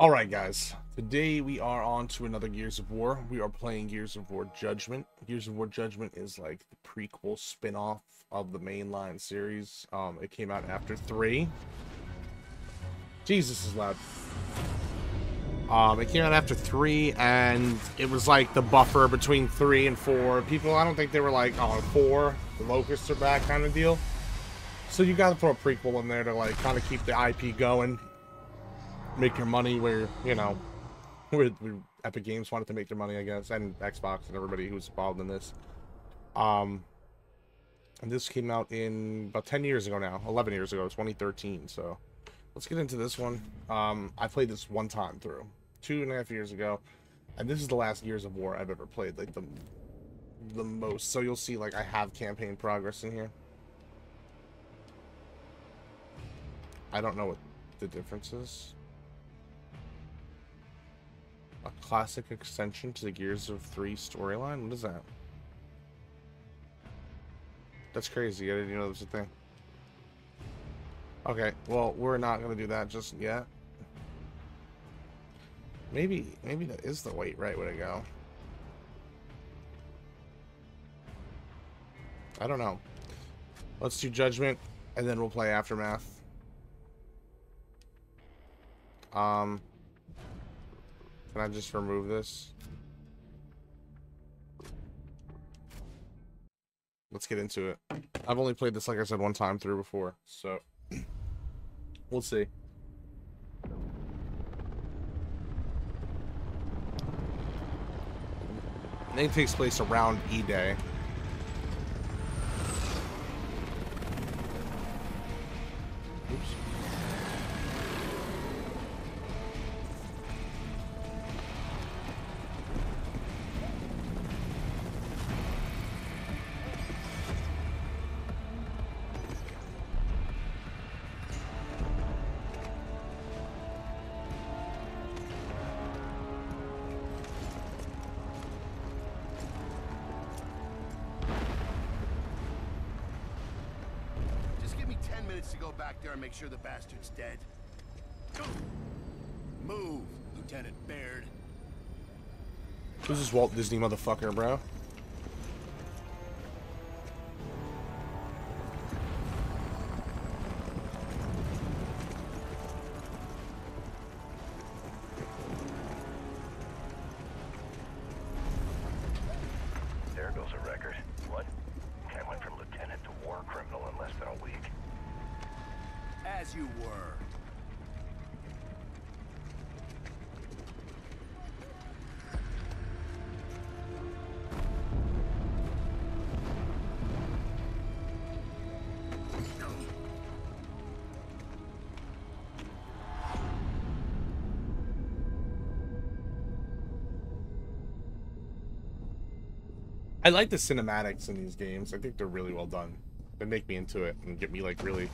Alright guys, today we are on to another Gears of War. We are playing Gears of War Judgment. Gears of War Judgment is like the prequel spin-off of the mainline series. It came out after 3. Jesus is loud. It came out after 3 and it was like the buffer between 3 and 4. People, I don't think they were like, oh, 4, the Locusts are back kind of deal. So you gotta throw a prequel in there to like kind of keep the IP going. Make your money where, you know, where Epic Games wanted to make their money, I guess, and Xbox and everybody who's involved in this. And this came out in about 10 years ago now, 11 years ago, 2013. So let's get into this one. I played this one time through 2.5 years ago, and this is the last Gears of War I've ever played, like the most. So you'll see, like, I have campaign progress in here. I don't know what the difference is. A classic extension to the Gears of 3 storyline? What is that? That's crazy. I didn't even know this was a thing. Okay, well, we're not going to do that just yet. Maybe that is the right way to go. I don't know. Let's do Judgment, and then we'll play Aftermath. Can I just remove this? Let's get into it. I've only played this, like I said, one time through before, so we'll see. The game takes place around E-Day. Oops. Make sure the bastard's dead. Move, Lieutenant Baird. Who's this Walt Disney motherfucker, bro? There goes a record. What? I went from lieutenant to war criminal in less than a week. As you were. I like the cinematics in these games. I think they're really well done. They make me into it and get me like really...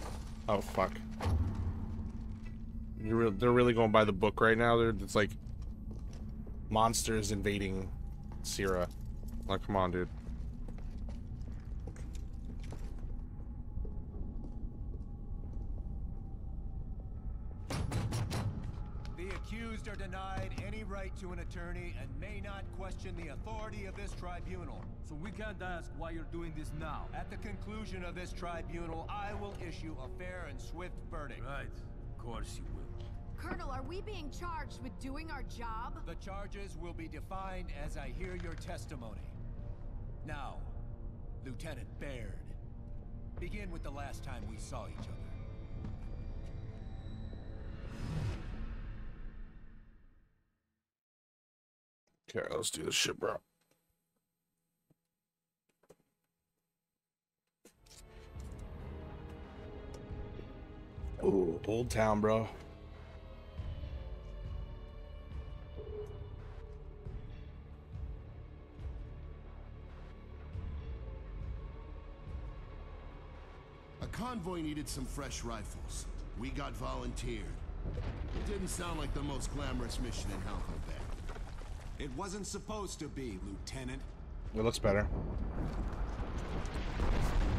Oh fuck! They're really going by the book right now. It's like monsters invading Sierra. Like, come on, dude. The accused are denied any right to an attorney and may not question the authority of this tribunal. So we can't ask why you're doing this now. At the conclusion of this tribunal, I will issue a fair and swift verdict. Right. Of course you will. Colonel, are we being charged with doing our job? The charges will be defined as I hear your testimony. Now, Lieutenant Baird, begin with the last time we saw each other. Okay, let's do this shit, bro. Ooh, Old Town, bro. A convoy needed some fresh rifles. We got volunteered. It didn't sound like the most glamorous mission in Halvo Bay. It wasn't supposed to be, Lieutenant. It looks better.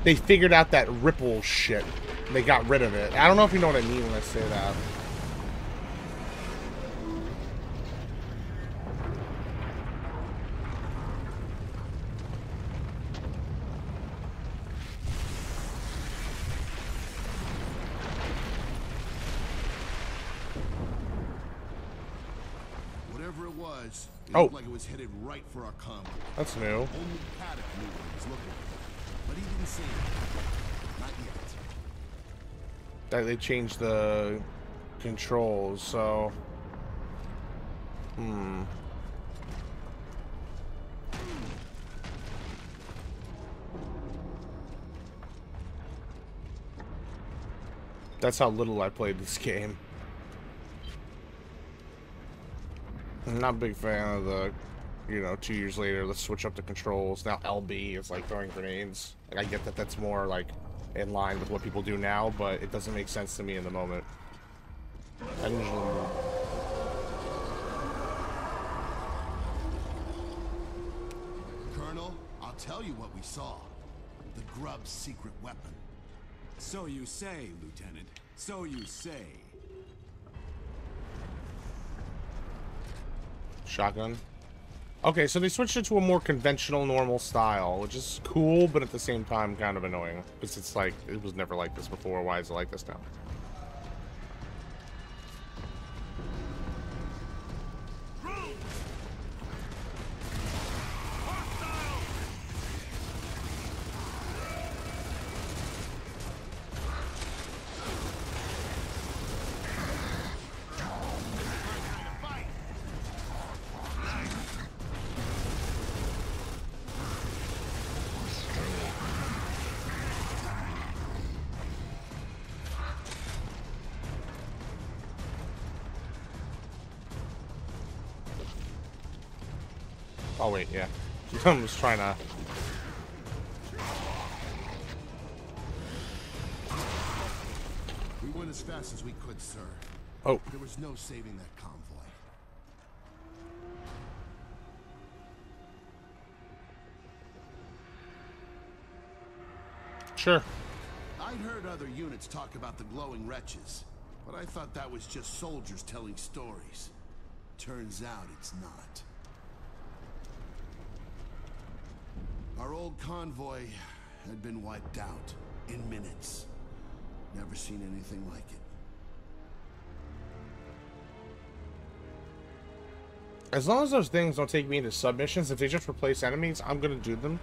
They figured out that ripple shit. They got rid of it. I don't know if you know what I mean when I say that. whatever it was, it looked like it was headed right for our convoy. That's new. Only Paddock knew what he was looking for, but he didn't see it. Not yet. They changed the controls, so... Hmm. That's how little I played this game. I'm not a big fan of the, you know, 2 years later, let's switch up the controls. Now LB is like throwing grenades. Like, I get that that's more like in line with what people do now, but it doesn't make sense to me in the moment. I usually don't. Colonel, I'll tell you what we saw. The Grub's secret weapon. So you say, Lieutenant. So you say. Shotgun. Okay, so they switched it to a more conventional, normal style, which is cool, but at the same time, kind of annoying. Because it's like, it was never like this before. Why is it like this now? Oh wait, yeah. I'm just trying to... We went as fast as we could, sir. Oh. There was no saving that convoy. Sure. I'd heard other units talk about the glowing wretches, but I thought that was just soldiers telling stories. Turns out it's not. Our old convoy had been wiped out in minutes. Never seen anything like it. As long as those things don't take me into submissions, if they just replace enemies, I'm gonna do them.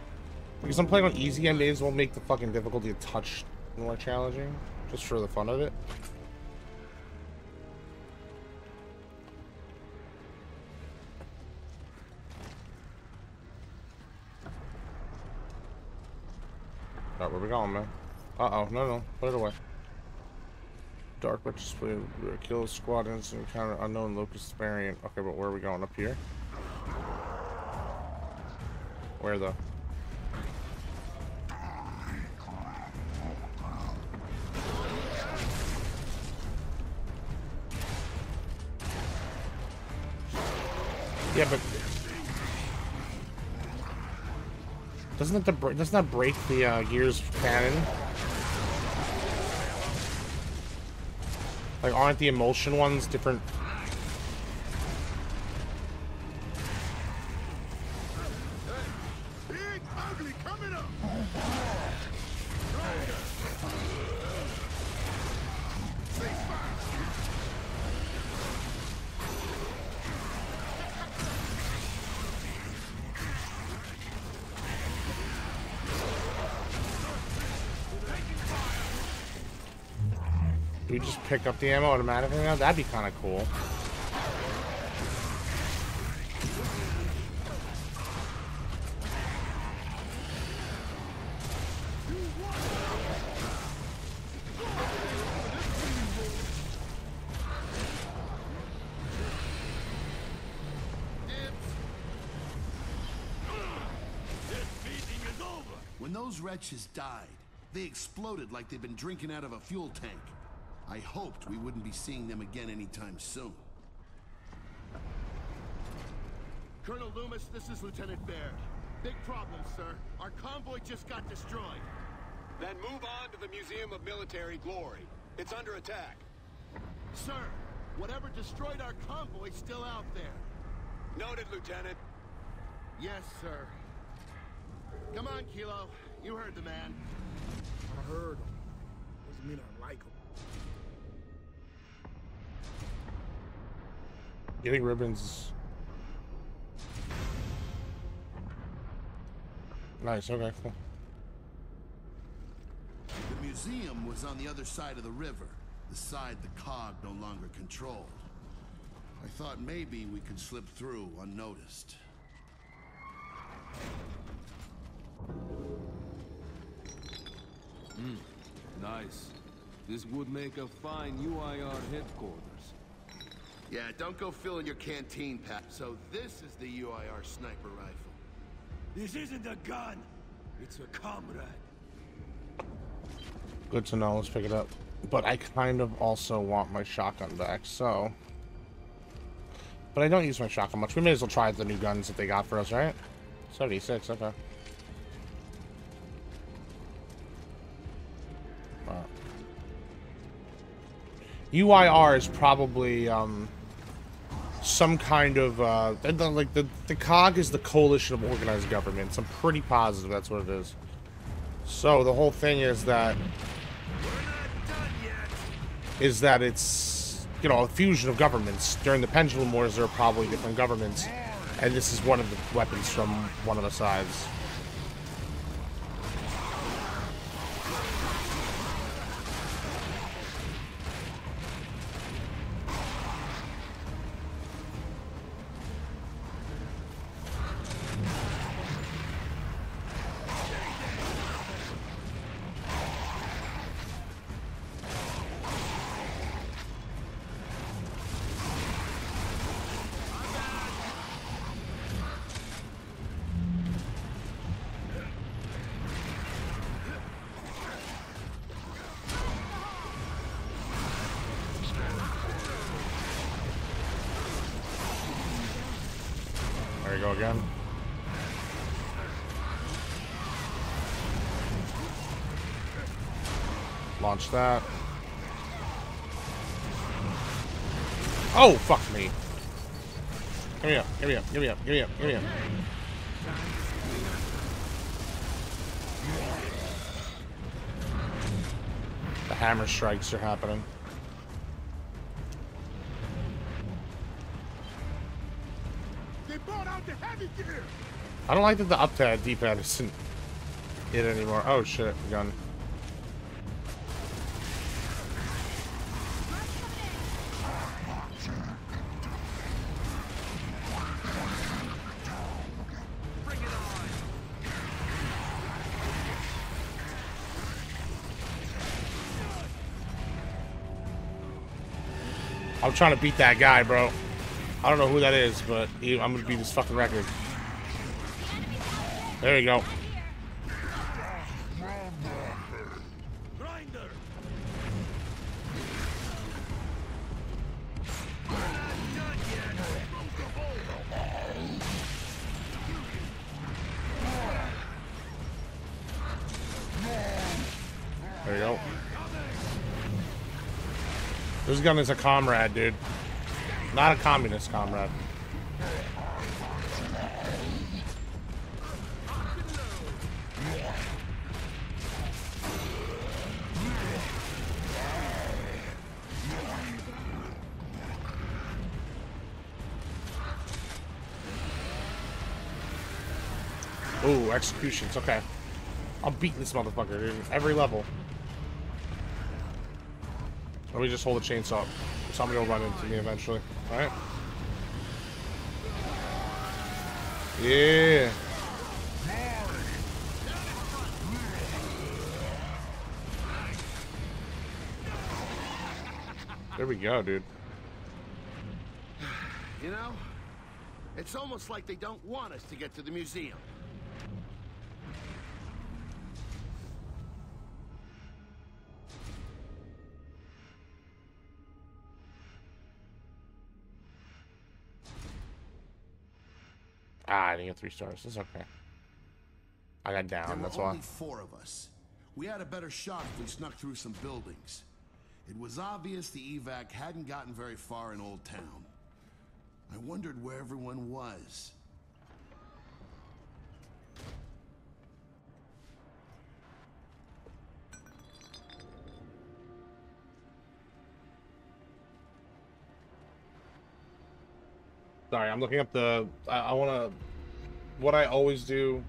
Because I'm playing on easy, I may as well make the fucking difficulty a touch more challenging, just for the fun of it. Alright, where we going, man? Uh-oh, no, put it away. Dark Witches play Kilo Squad instant encounter unknown Locust variant. Okay, but where are we going? Up here? Where the... Yeah, but... Doesn't that break the Gears canon? Like, aren't the emulsion ones different? Big ugly coming up. We just pick up the ammo automatically now? That'd be kind of cool. When those wretches died, they exploded like they've been drinking out of a fuel tank. I hoped we wouldn't be seeing them again anytime soon. Colonel Loomis, this is Lieutenant Baird. Big problem, sir. Our convoy just got destroyed. Then move on to the Museum of Military Glory. It's under attack. Sir, whatever destroyed our convoy's still out there. Noted, Lieutenant. Yes, sir. Come on, Kilo. You heard the man. I heard him. Doesn't mean I like him. Getting ribbons Nice, okay, cool. The museum was on the other side of the river, the side the COG no longer controlled. I thought maybe we could slip through unnoticed. Hmm, nice. This would make a fine UIR headquarters. Yeah, don't go filling your canteen, Pat. So this is the UIR sniper rifle. This isn't a gun. It's a comrade. Good to know. Let's pick it up. But I kind of also want my shotgun back, so... But I don't use my shotgun much. We may as well try the new guns that they got for us, right? 76, okay. Wow. UIR is probably some kind of like the COG is the Coalition of Organized Governments. I'm pretty positive that's what it is. So the whole thing is that it's, you know, a fusion of governments. During the Pendulum Wars there are probably different governments, and this is one of the weapons from one of the sides. Launch that. Oh, fuck me. Give me up, give me up, give me up, give me up, give me up. The hammer strikes are happening. They brought out the heavy gear. I don't like that the up pad, D-pad isn't it anymore. Oh shit, gun. I'm trying to beat that guy, bro. I don't know who that is, but I'm gonna beat this fucking record. There you go. There you go. This gun is a comrade, dude. Not a communist comrade. Ooh, executions, okay. I'm beating this motherfucker, dude, every level. Let me just hold the chainsaw. Somebody will run into me eventually. Alright? Yeah. There we go, dude. You know, it's almost like they don't want us to get to the museum. Ah, I didn't get 3 stars. It's okay. I got down. That's why. There were only 4 of us. We had a better shot if we snuck through some buildings. It was obvious the evac hadn't gotten very far in Old Town. I wondered where everyone was. Sorry, I'm looking up the. I want to. What I always do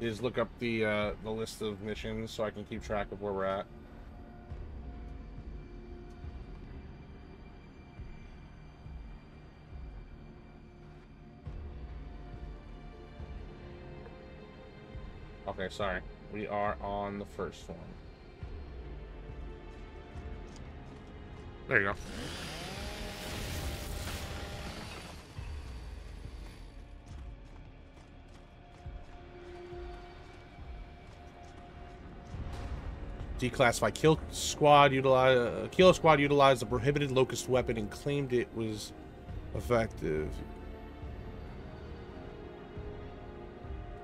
is look up the list of missions so I can keep track of where we're at. Okay, sorry. We are on the first one. There you go. Declassify. Kilo Squad utilized a prohibited Locust weapon and claimed it was effective.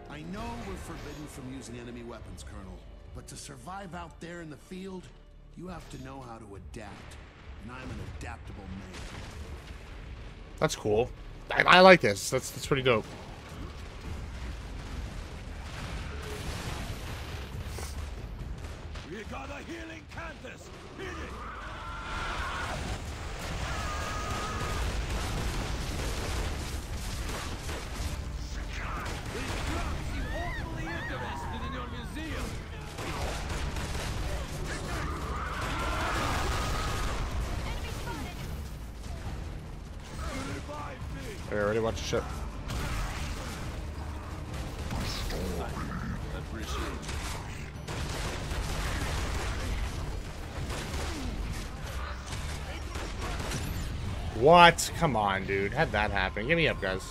I know we're forbidden from using enemy weapons, Colonel, but to survive out there in the field, you have to know how to adapt, and I'm an adaptable man. That's cool. I like this. That's pretty dope. We got a healing cantus. Hit it. Alright, ready? Watch your ship. What? Come on, dude. Had that happen. Give me up, guys.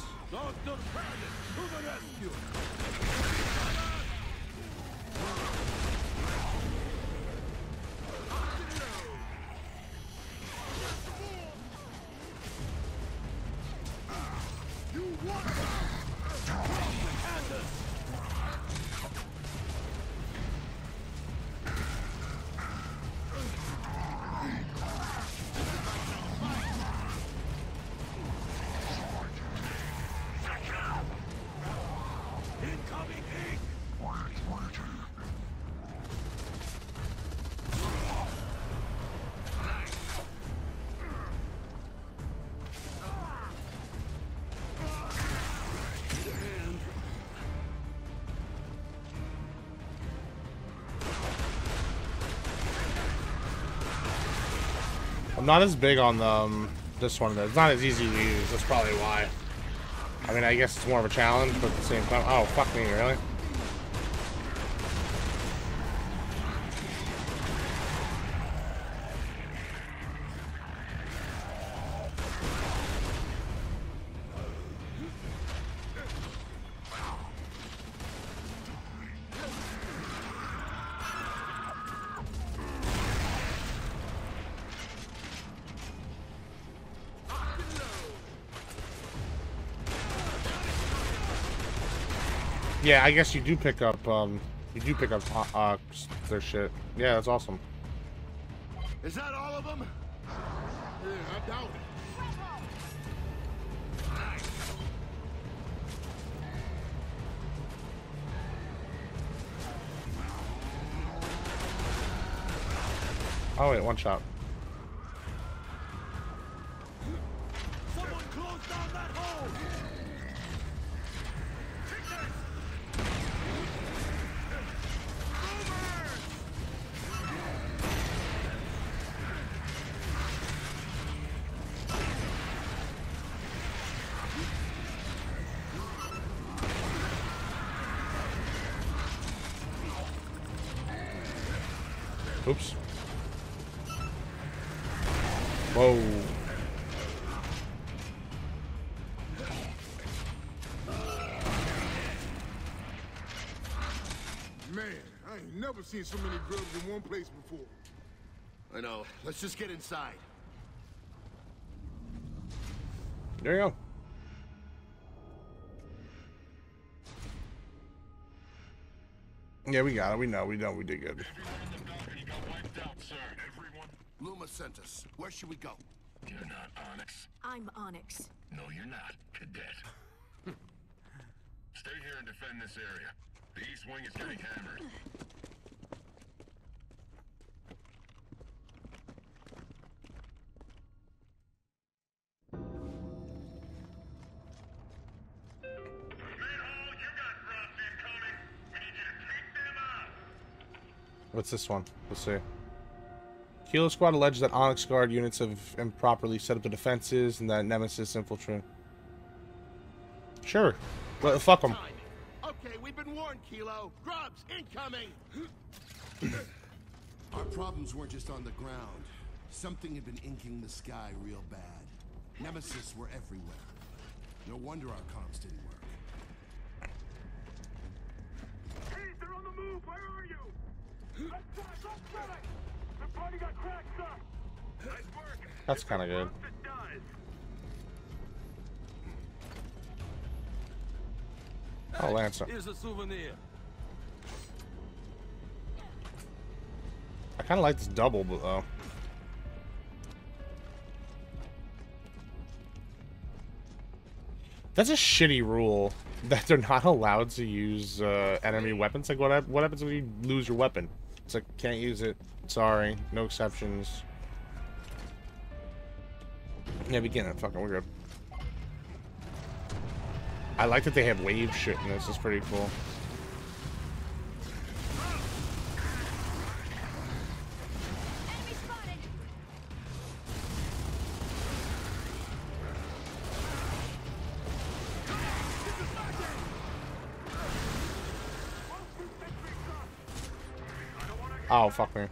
I'm not as big on this one though. It's not as easy to use. That's probably why. I mean, I guess it's more of a challenge, but at the same time, oh fuck me, really? Yeah, I guess you do pick up their shit. Yeah, that's awesome. Is that all of them? Yeah, I doubt it. Oh wait, one shot. Oops. Whoa. Man, I ain't never seen so many grubs in one place before. I know. Let's just get inside. There you go. Yeah, we got it. We know. We know. We did good. Luma sent us. Where should we go? You're not Onyx. I'm Onyx. No, you're not, cadet. Stay here and defend this area. The east wing is getting hammered. Mid-hall, you got thrust incoming. We What's this one? Let's see. Kilo Squad alleged that Onyx Guard units have improperly set up the defenses and that Nemesis infiltrated. Sure. Well, fuck them. Okay, we've been warned, Kilo. Grub's incoming! Our problems weren't just on the ground. Something had been inking the sky real bad. Nemesis were everywhere. No wonder our comms didn't work. Hey, they're on the move! Where are you? Let's the party got cracked up! Nice work! That's kinda good. Oh, Lancer. Here's a souvenir. I kinda like this double, but though. That's a shitty rule that they're not allowed to use enemy weapons. Like, what happens when you lose your weapon? It's like, can't use it. Sorry, no exceptions. Yeah, begin it. Fucking weird. I like that they have wave shit in this. It's pretty cool. Oh, fuck me.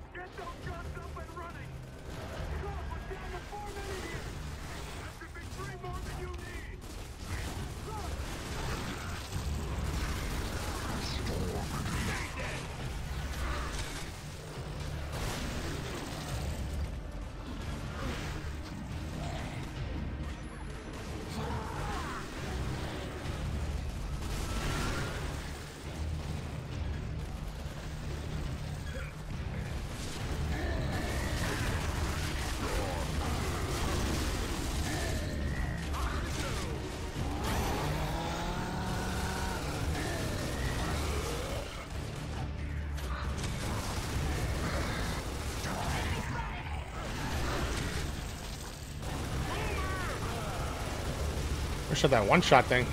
That one-shot thing.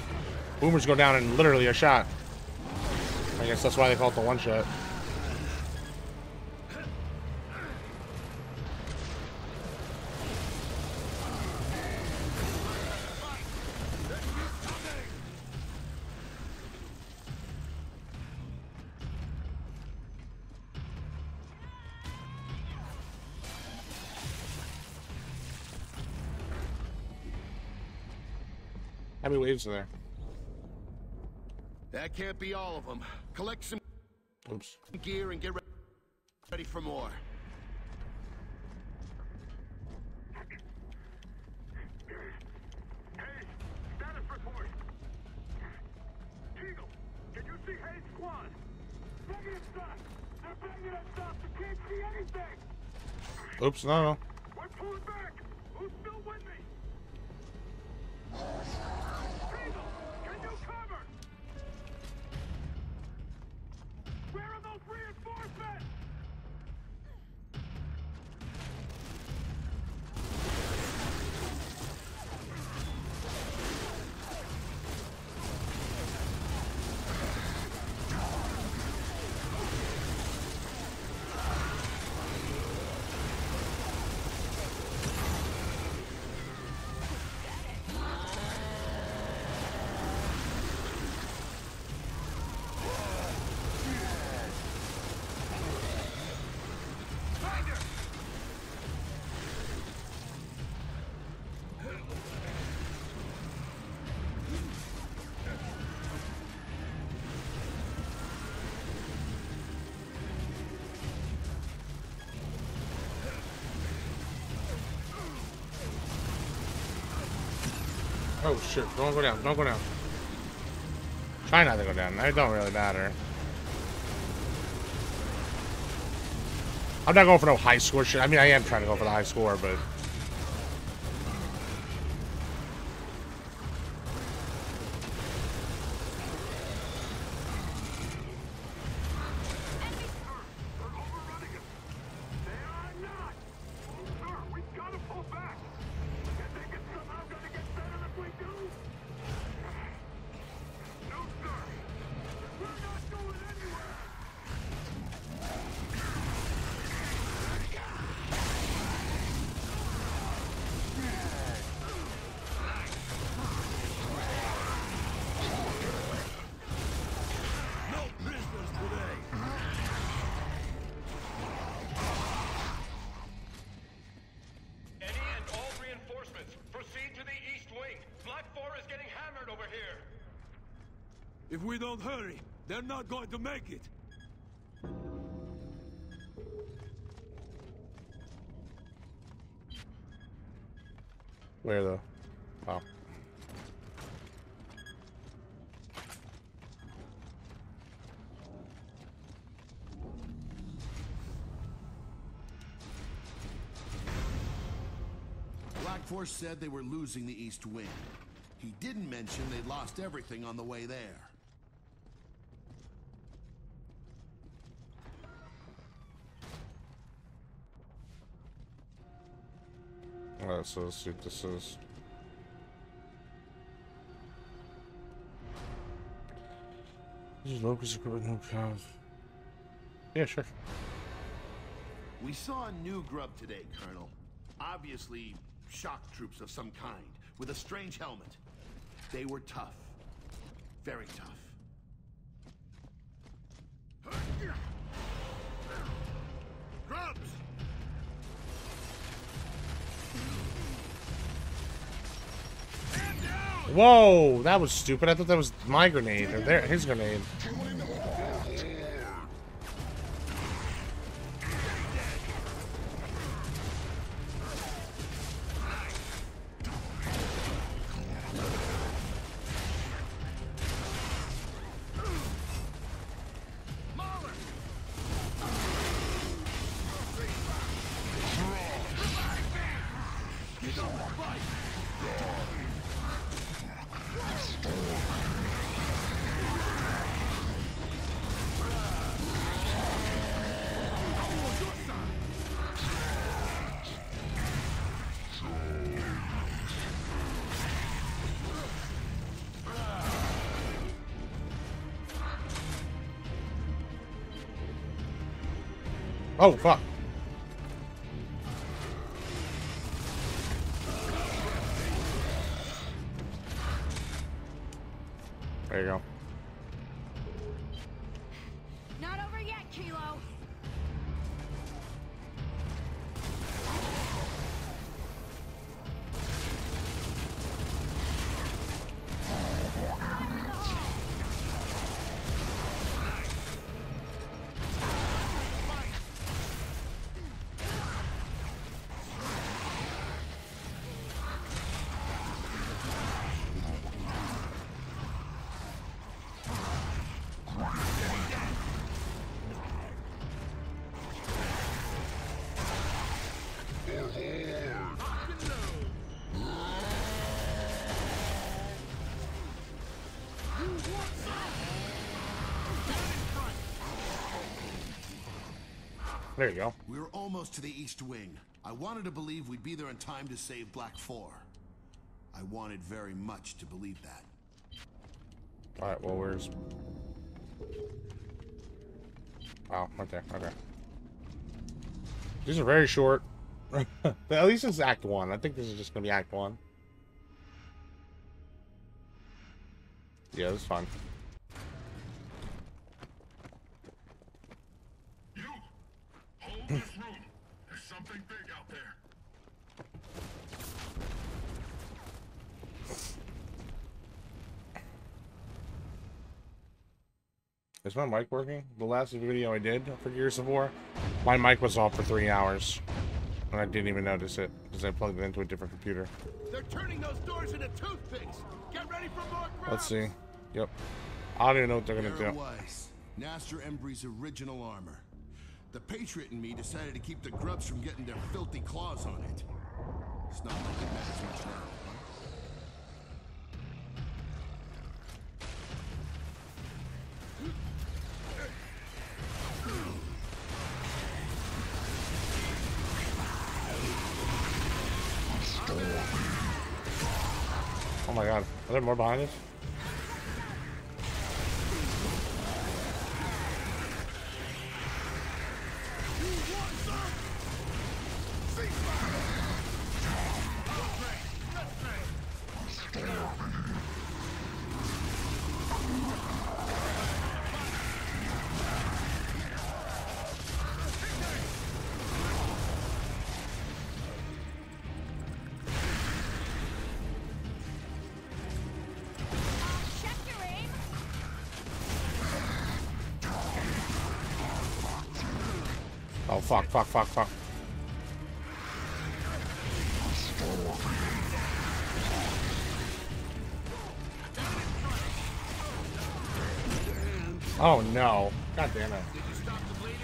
Boomers go down in literally a shot. I guess that's why they call it the one-shot. How many waves are there? That can't be all of them. Collect some gear and get ready for more. Hey, status report. Eagle, did you see Hayes Squad? Negative stuff. They're banging us up. You can't see anything. Oops, no. We're pulling back. Who's still with me? Oh shit, don't go down, don't go down. Try not to go down, it don't really matter. I'm not going for no high score shit. I mean, I am trying to go for the high score, but... here. If we don't hurry, they're not going to make it. Where though? Oh. Black Force said they were losing the East Wing. He didn't mention they lost everything on the way there. Alright, so let's see what this is. This is Locust equipment, no cows. Yeah, sure. We saw a new grub today, Colonel. Obviously, shock troops of some kind, with a strange helmet. They were tough. Very tough. Grubs! Whoa, that was stupid. I thought that was my grenade, or their, his grenade. Oh, fuck. There you go. Not over yet, Kilo. There you go. We were almost to the East Wing. I wanted to believe we'd be there in time to save Black 4. I wanted very much to believe that. All right, well, where's... Oh, right there, okay. These are very short. At least it's Act 1. I think this is just going to be Act 1. Yeah, this is fun. This room. There's something big out there. Is my mic working? The last video I did for Gears of War, my mic was off for 3 hours, and I didn't even notice it because I plugged it into a different computer. They're turning those doors into toothpicks. Get ready for more grabs. Let's see. Yep. I don't even know what they're gonna do. There it was. Nasher Embry's original armor. The Patriot and me decided to keep the grubs from getting their filthy claws on it. It's not like it matters much now. Oh my god, are there more behind us? Fuck. Oh no. God damn it. Did you stop the bleeding?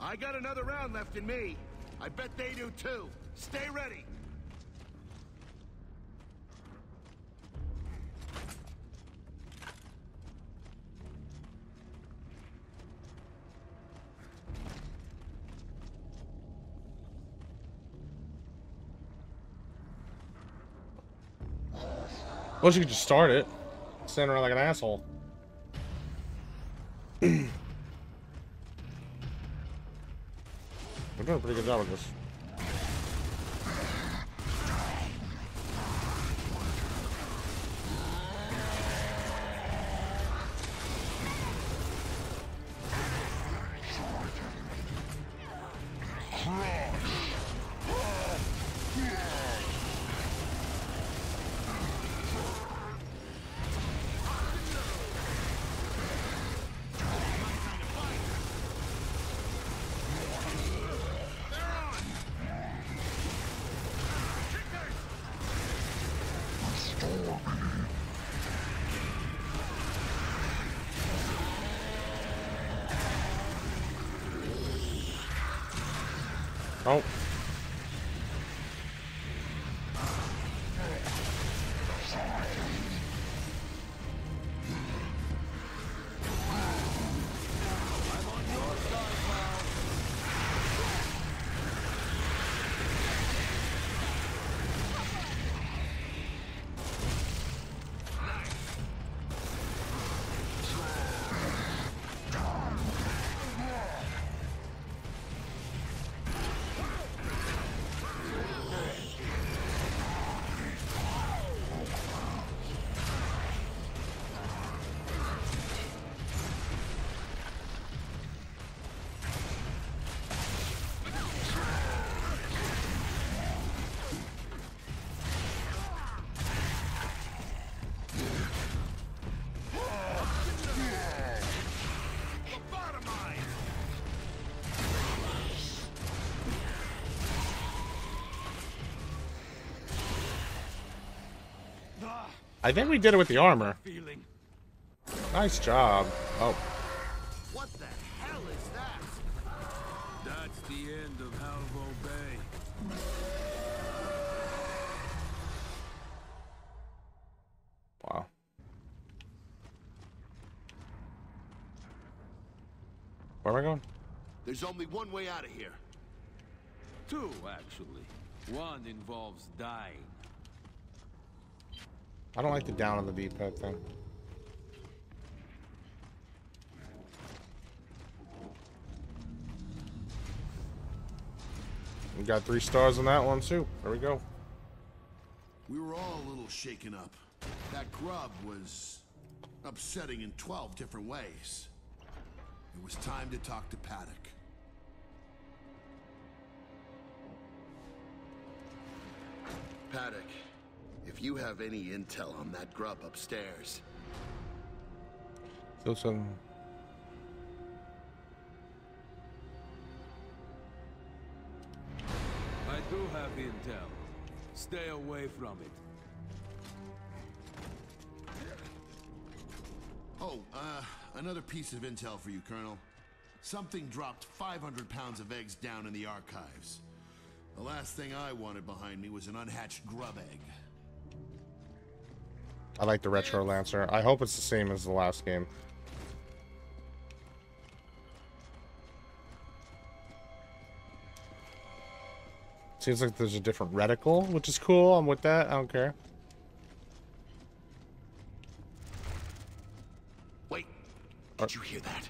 I got another round left in me. I bet they do too. Stay ready. I wish you could just start it. Stand around like an asshole. We're doing a pretty good job with this. Oh. I think we did it with the armor. Nice job. Oh. What the hell is that? That's the end of Halvo Bay. Wow. Where am I going? There's only one way out of here. Two, actually. One involves dying. I don't like the down on the D-pad thing. We got 3 stars on that one too. There we go. We were all a little shaken up. That grub was upsetting in 12 different ways. It was time to talk to Paddock. Paddock. If you have any intel on that grub upstairs. Still some. I do have intel. Stay away from it. Oh, another piece of intel for you, Colonel. Something dropped 500 pounds of eggs down in the archives. The last thing I wanted behind me was an unhatched grub egg. I like the Retro Lancer. I hope it's the same as the last game. Seems like there's a different reticle, which is cool. I'm with that. I don't care. Wait. Did you hear that?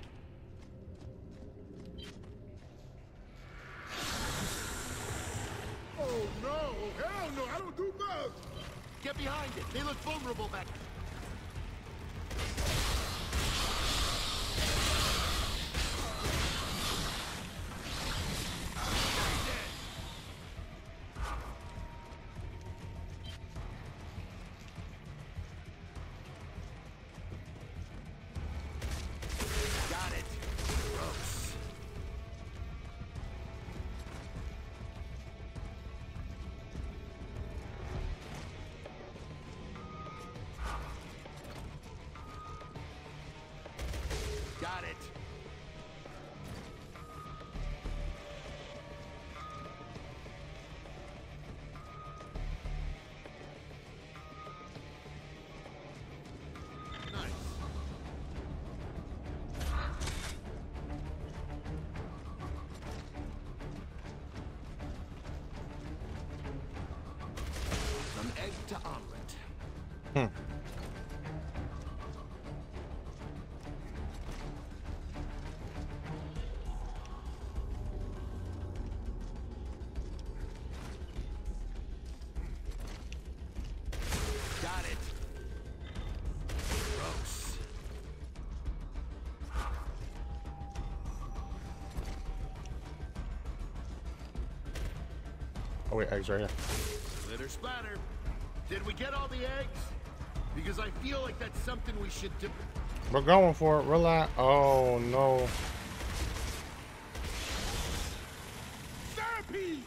Oh, no. Hell no. I don't do that. Get behind it. They look vulnerable back. egg to omelet. Got it. Gross. Oh wait, eggs right here. Litter splatter. Did we get all the eggs? Because I feel like that's something we should do. We're going for it. Relax. Oh no. Therapy.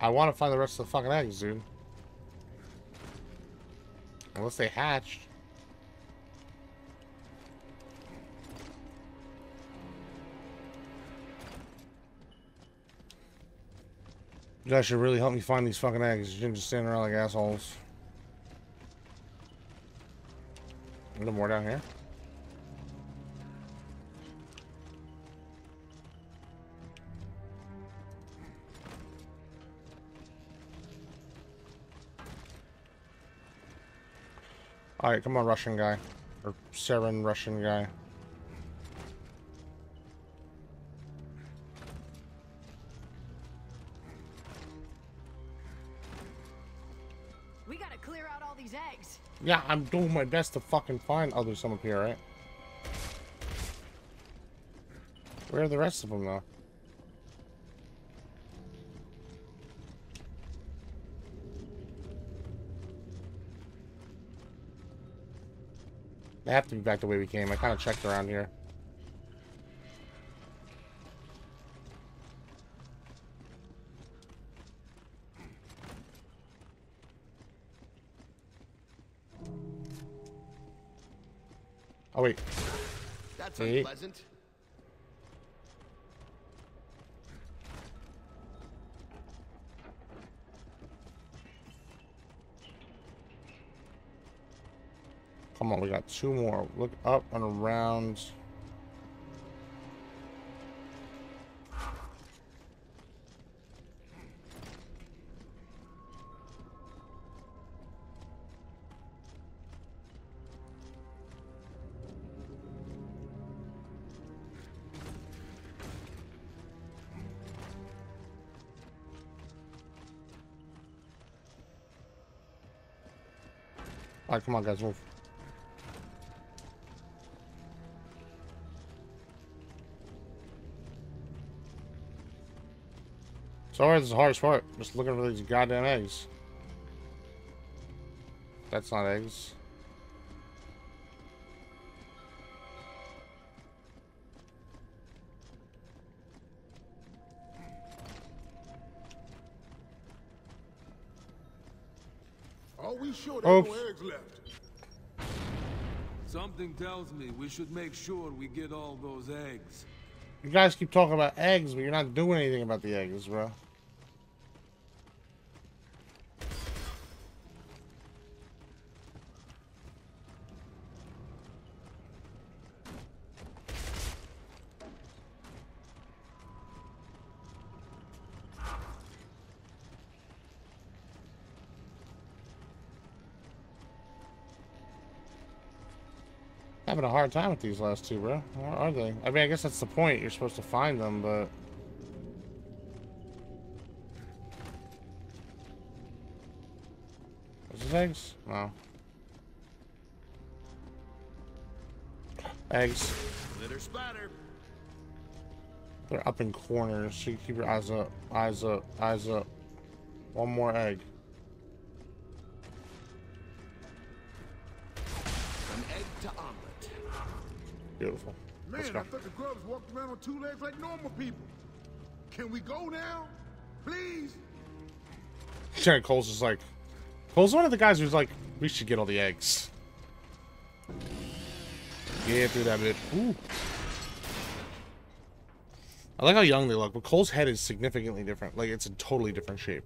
I want to find the rest of the fucking eggs, dude. Unless they hatched. You guys should really help me find these fucking eggs. You shouldn't just stand around like assholes. A little more down here. All right, come on, Russian guy, or Seren Russian guy. We gotta clear out all these eggs. Yeah, I'm doing my best to fucking find. Oh, there's some up here, right? Where are the rest of them, though? I have to be back the way we came. I kind of checked around here. Oh wait. That's unpleasant. Come on, we got two more. Look up and around. All right, come on, guys, move. Sorry, this is the hardest part. Just looking for these goddamn eggs. That's not eggs. Are we sure there are no eggs left? Something tells me we should make sure we get all those eggs. You guys keep talking about eggs, but you're not doing anything about the eggs, bro. Having a hard time with these last two, bro. Where are they? I mean, I guess that's the point. You're supposed to find them, but... Is this eggs? No. Eggs. Litter splatter. They're up in corners, so you keep your eyes up. Eyes up. Eyes up. One more egg. Beautiful. Man, I thought the grubs walked around on two legs like normal people. Can we go now? Please? Lieutenant Cole's just like... Cole's one of the guys who's like, we should get all the eggs. Yeah, through that bit. Ooh. I like how young they look, but Cole's head is significantly different. Like, it's a totally different shape.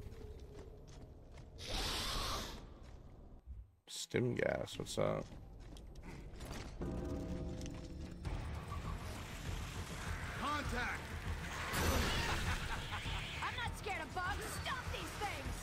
Stim gas, what's up? attack! I'm not scared of bugs! Stop these things!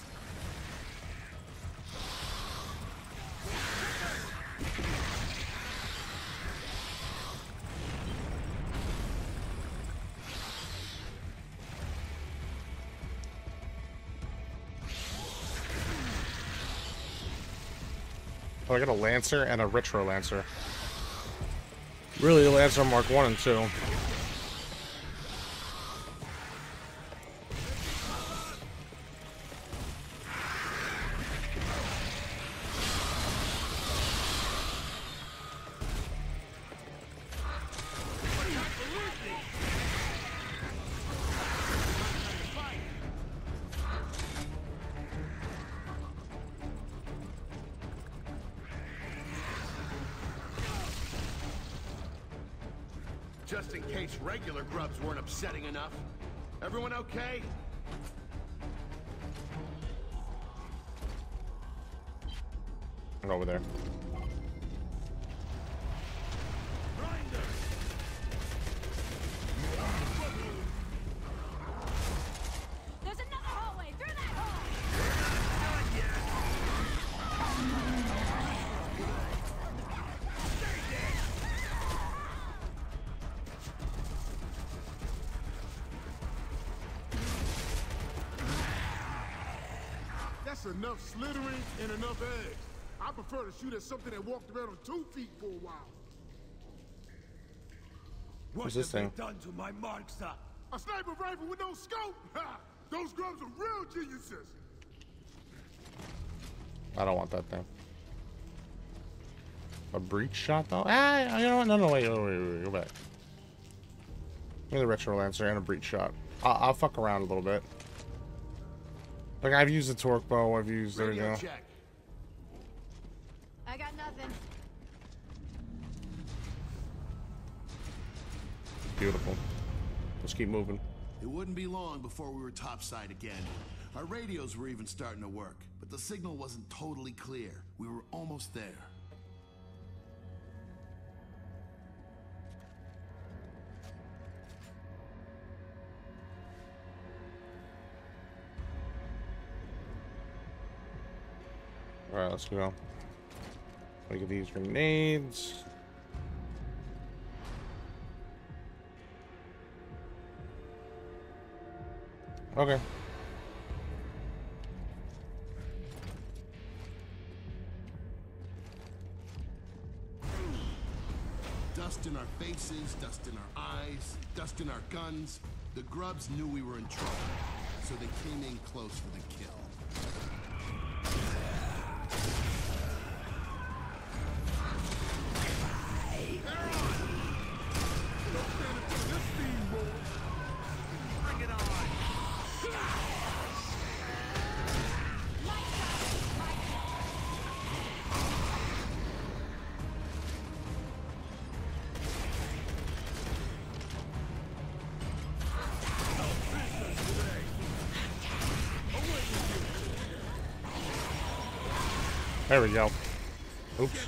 Oh, I got a Lancer and a Retro Lancer. Really, the Lancer Mark 1 and 2. Just in case regular grubs weren't upsetting enough. Everyone okay? I'm over there. Enough slithering and enough eggs. I prefer to shoot at something that walked around on 2 feet for a while. What's this thing done to my monster? A sniper rifle with no scope. Ha! Those grubs are real geniuses. I don't want that thing. A breach shot though. Ah, you know what? No, wait, go back. Give me the Retro Lancer and a breach shot. I'll fuck around a little bit. Like, I've used the Torque Bow, I've used... there you go. Check. I got nothing. Beautiful. Let's keep moving. It wouldn't be long before we were topside again. Our radios were even starting to work, but the signal wasn't totally clear. We were almost there. Alright, let's go. Look at these grenades. Okay. Dust in our faces, dust in our eyes, dust in our guns. The grubs knew we were in trouble, so they came in close for the kill. There we go. Oops.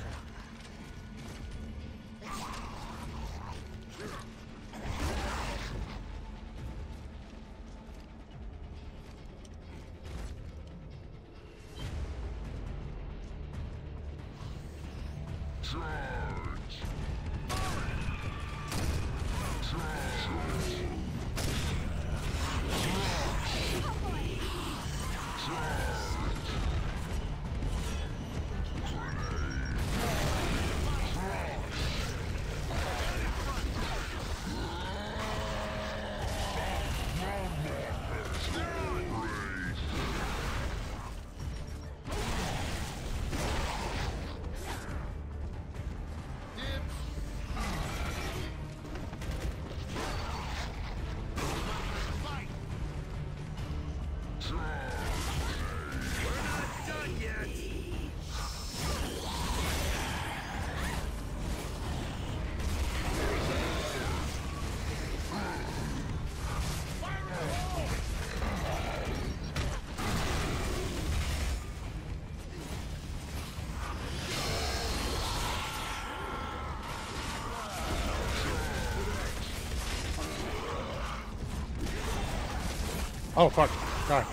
Oh, fuck. God.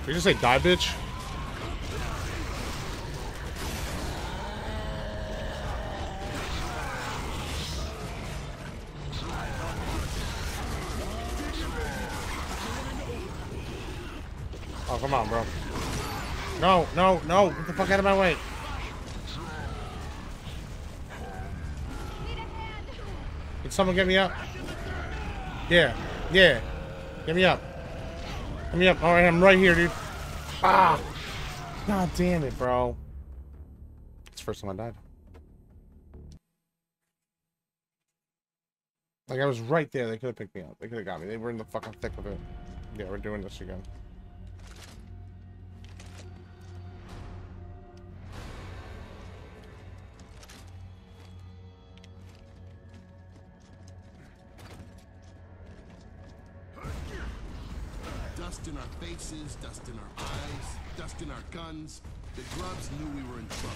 Did you just say die, bitch? Come on, bro. No, no, no. Get the fuck out of my way. Did someone get me up? Yeah. Yeah. Get me up. Get me up. Alright, I'm right here, dude. Ah! God damn it, bro. It's the first time I died. Like, I was right there. They could have picked me up. They could have got me. They were in the fucking thick of it. Yeah, we're doing this again. Dust in our faces, dust in our eyes, dust in our guns. The grubs knew we were in trouble,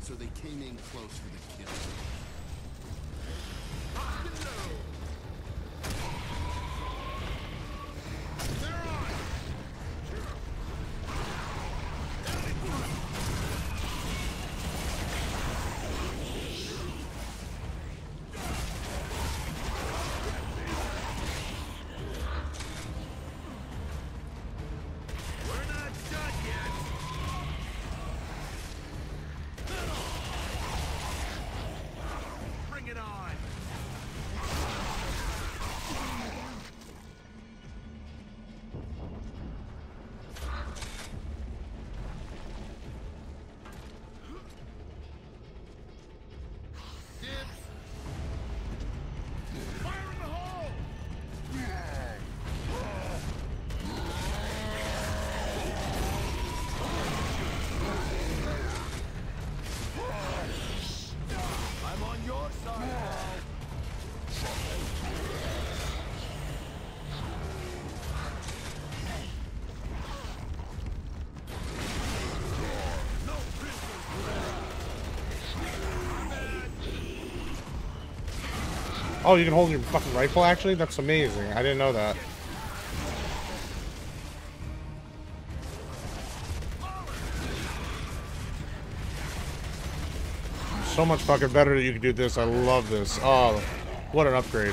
so they came in close for the kill. Oh, you can hold your fucking rifle, actually? That's amazing. I didn't know that. So much fucking better that you can do this. I love this. Oh, what an upgrade.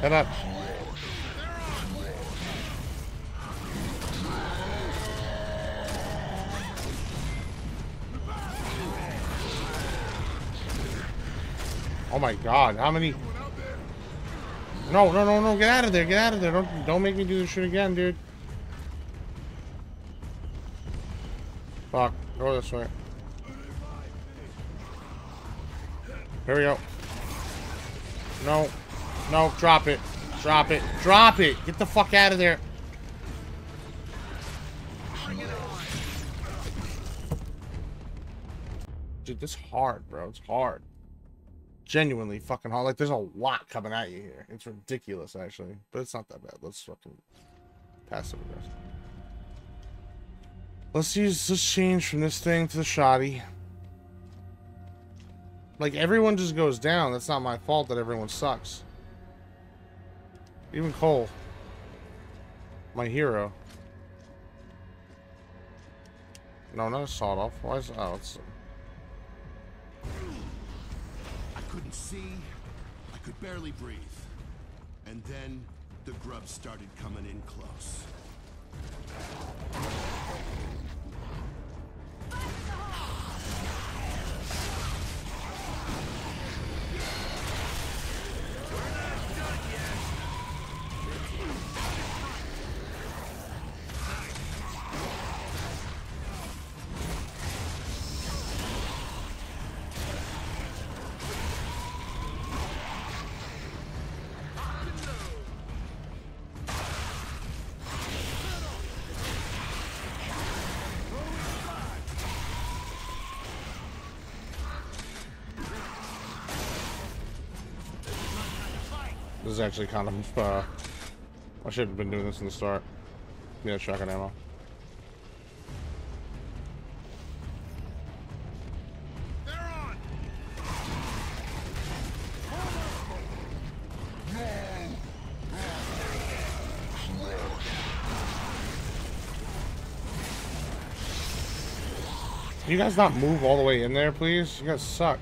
Head up. Oh my God, how many? No, no, no, no, get out of there, get out of there. Don't make me do this shit again, dude. Fuck, go this way. Here we go. No. No, drop it. Drop it. Drop it! Get the fuck out of there. Dude, this is hard, bro. It's hard. Genuinely fucking hard. Like, there's a lot coming at you here. It's ridiculous, actually. But it's not that bad. Let's fucking passive aggressive. Let's change from this thing to the shoddy. Like, everyone just goes down. That's not my fault that everyone sucks. Even Cole, my hero. No, not a sawed off. Why is it's... I couldn't see. I could barely breathe. And then the grubs started coming in close. We're not done yet. This is actually kind of, I should have been doing this in the start. Yeah, shotgun ammo. Can you guys not move all the way in there, please? You guys suck.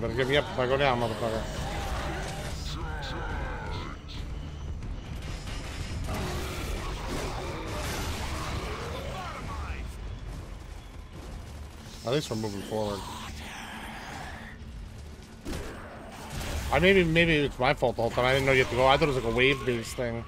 Better get me up if I go down, motherfucker. At least we're moving forward. I maybe it's my fault the whole time. I didn't know you had to go. I thought it was like a wave-based thing.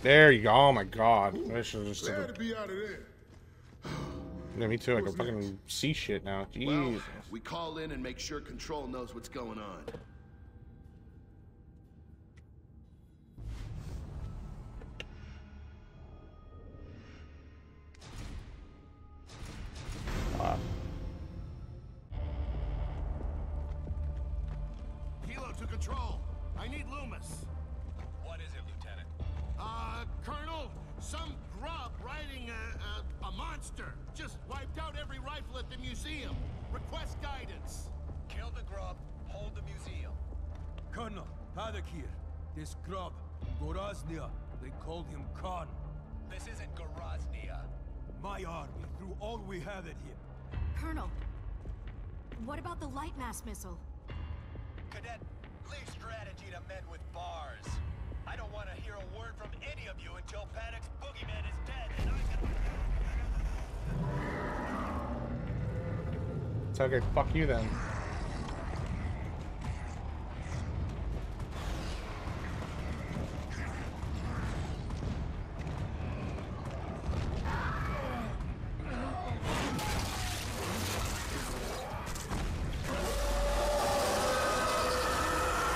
There you go. Oh my god. I should have just did it. Yeah, me too. I can fucking see shit now. Jeez. Well, we call in and make sure control knows what's going on. Kilo to control. I need Loomis. What is it, Lieutenant? Colonel, some grub riding a monster just wiped out every rifle at the museum. Request guidance. Kill the grub, hold the museum. Colonel, Padakir, this grub, Garozni, they called him Karn. This isn't Garozni. My army threw all we have at him. Colonel, what about the light mass missile? Cadet, leave strategy to men with bars. I don't want to hear a word from any of you until Paddock's boogeyman is dead and I can... It's okay, fuck you then.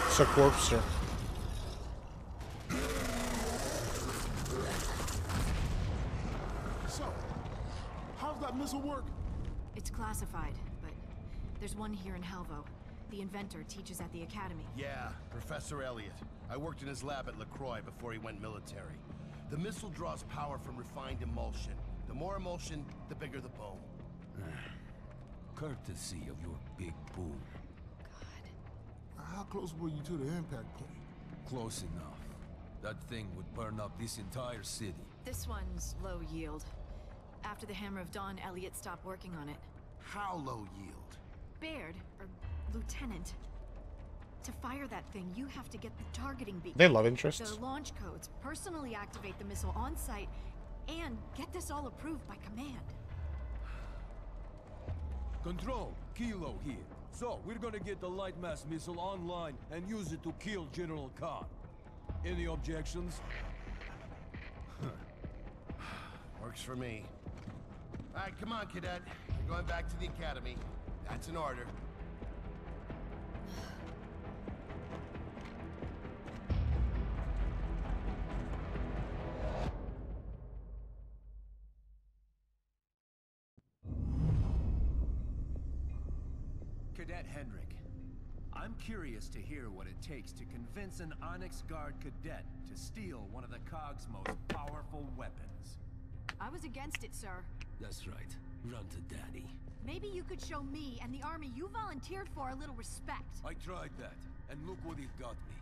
It's a corpse, sir. Classified, but there's one here in Halvo. The inventor teaches at the academy. Yeah, Professor Elliott. I worked in his lab at LaCroix before he went military. The missile draws power from refined emulsion. The more emulsion, the bigger the boom. Courtesy of your big boom. God. How close were you to the impact point? Close enough. That thing would burn up this entire city. This one's low yield. After the Hammer of Dawn, Elliott stopped working on it. How low yield? Baird, or Lieutenant, to fire that thing, you have to get the targeting beacon. They love interest. The launch codes, personally activate the missile on site, and get this all approved by command. Control, Kilo here. So, we're gonna get the light mass missile online and use it to kill General Karn. Any objections? Works for me. All right, come on, Cadet. You're going back to the academy. That's an order. Cadet Hendrick, I'm curious to hear what it takes to convince an Onyx Guard cadet to steal one of the COG's most powerful weapons. I was against it, sir. That's right. Run to Daddy. Maybe you could show me and the army you volunteered for a little respect. I tried that, and look what it got me.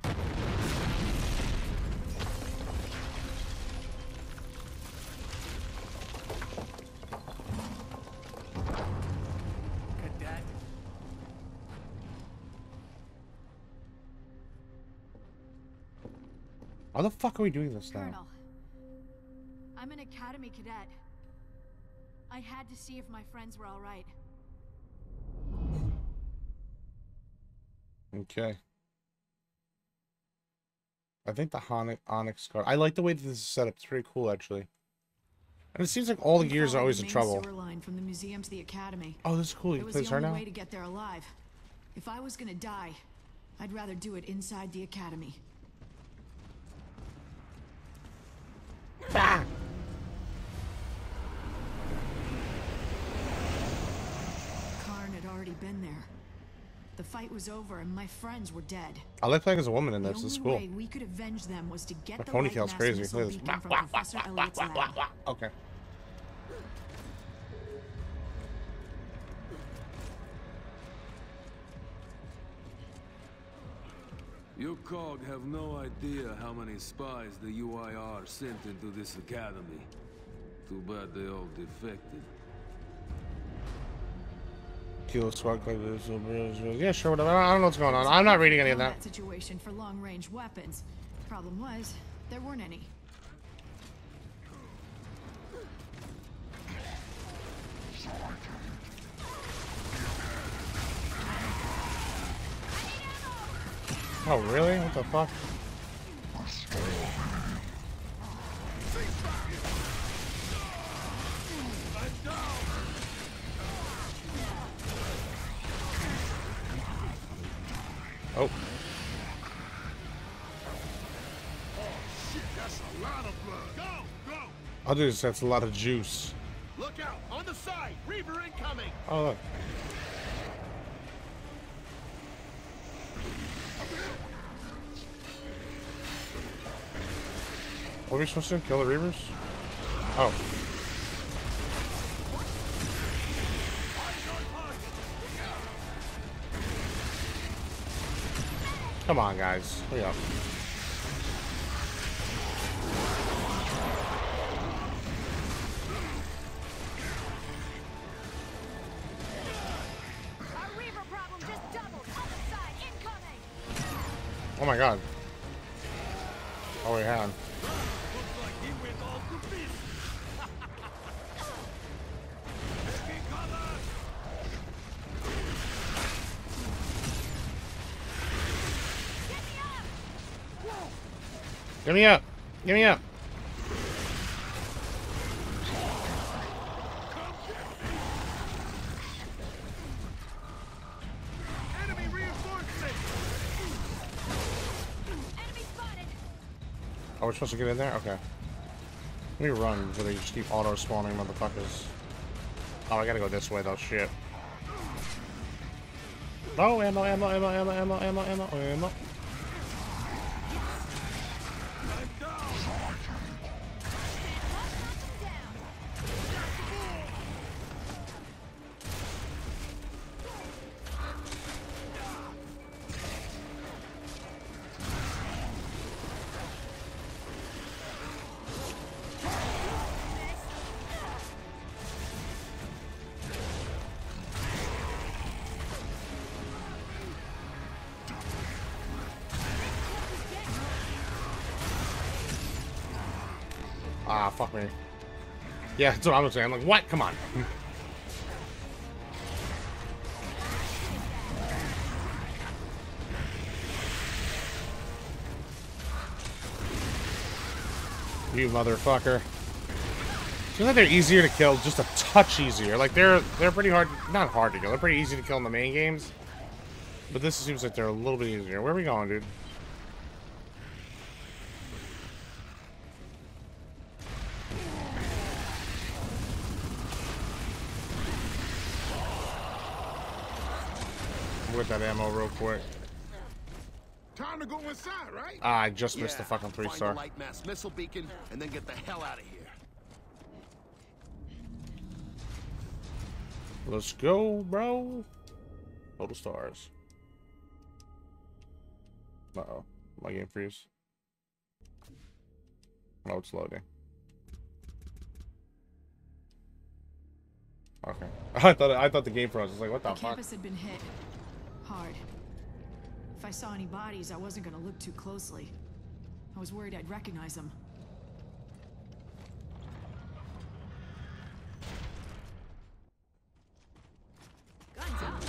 Cadet. How the fuck are we doing this now? Colonel, I'm an academy cadet. I had to see if my friends were all right. Okay. I think the Onyx Guard. I like the way that this is set up. It's pretty cool, actually. And it seems like all the gears are always in trouble. Line from the museum to the academy. Oh, this is cool. You can play this right now. It was the only way to get there alive. If I was gonna die, I'd rather do it inside the academy. Ah! Already been there. The fight was over and my friends were dead. I like playing as a woman in this. It's cool. The only way we could avenge them was to get the ponytail's right crazy. Okay. Your COG have no idea how many spies the UIR sent into this academy. Too bad they all defected. Kilo Squad, yeah, sure, whatever. I don't know what's going on. I'm not reading any of that. Situation for long-range weapons. Problem was, there weren't any. Oh, really? What the fuck? Oh. Shit, that's a lot of blood. Go, go. I'll do this, that's a lot of juice. Look out, on the side, Reaver incoming. Oh, look. What are we supposed to do? Kill the Reavers? Oh. Come on, guys. Hurry up. Our Reaver problem just doubled. Other side incoming. Oh my god. Oh, we have. Give me up! Give me up! Enemy reinforcement! Enemy spotted! Oh, we're supposed to get in there? Okay. Let me run so they just keep auto-spawning motherfuckers. Oh, I gotta go this way though, shit. Oh, ammo. Ah, fuck me. Yeah, that's what I was saying. I'm like, what? Come on. You motherfucker. Seems like they're easier to kill, just a touch easier. Like they're pretty hard, not hard to kill. They're pretty easy to kill in the main games. But this seems like they're a little bit easier. Where are we going, dude? That ammo real quick. Time to go inside, right? Ah, I just missed the fucking 3-star. Find the light mass missile beacon and then get the hell out of here. Let's go, bro. Total stars. Uh-oh. My game freeze. Oh, it's loading. Okay. I thought the game froze. I was like, what the fuck? The campus had been hit hard. If I saw any bodies, I wasn't going to look too closely. I was worried I'd recognize them. Guns up.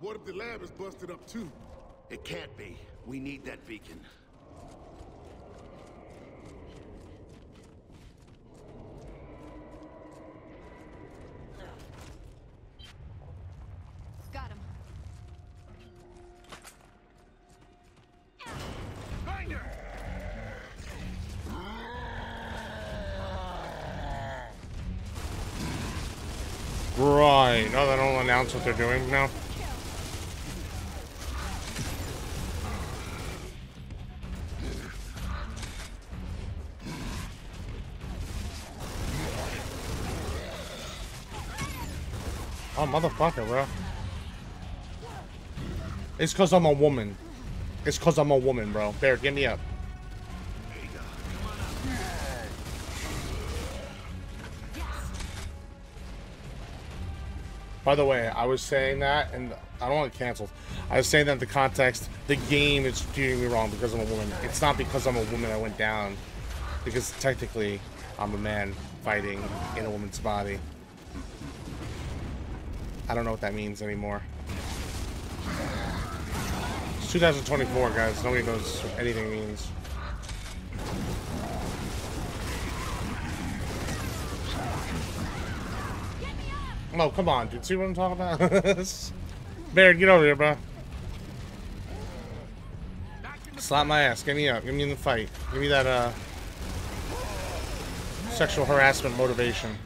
What if the lab is busted up too? It can't be. We need that beacon. Right. No, they don't announce what they're doing now. Oh, motherfucker, bro. It's because I'm a woman. It's because I'm a woman, bro. Bear, give me up. By the way, I was saying that, and I don't want to cancel. I was saying that in the context, the game is doing me wrong because I'm a woman. It's not because I'm a woman I went down, because technically, I'm a man fighting in a woman's body. I don't know what that means anymore. It's 2024, guys. Nobody knows what anything means. No, come on, dude. See what I'm talking about? Baird, get over here, bro. Slap my ass. Get me up. Get me in the fight. Give me that, sexual harassment motivation.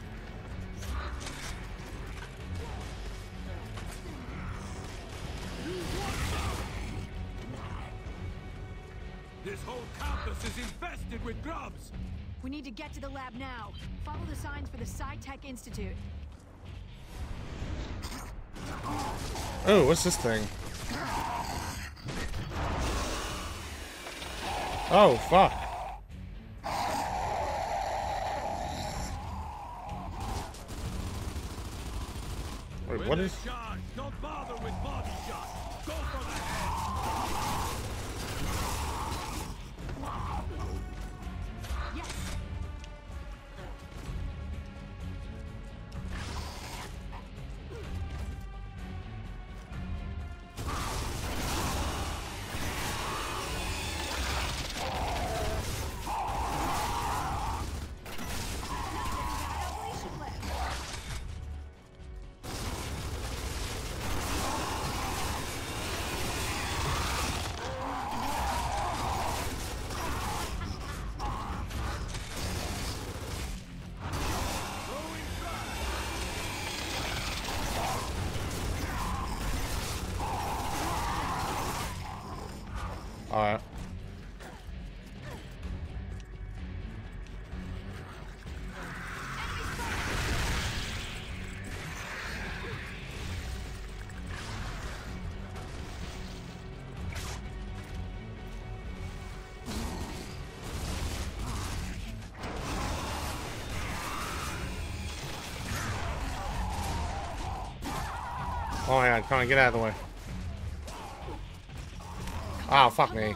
This whole campus is infested with grubs. We need to get to the lab now. Follow the signs for the SciTech Institute. Oh, what's this thing? Oh, fuck. Wait, what is... Don't bother with body shot. Go for the head. Yes. Oh my god, come on, get out of the way. Oh, fuck me.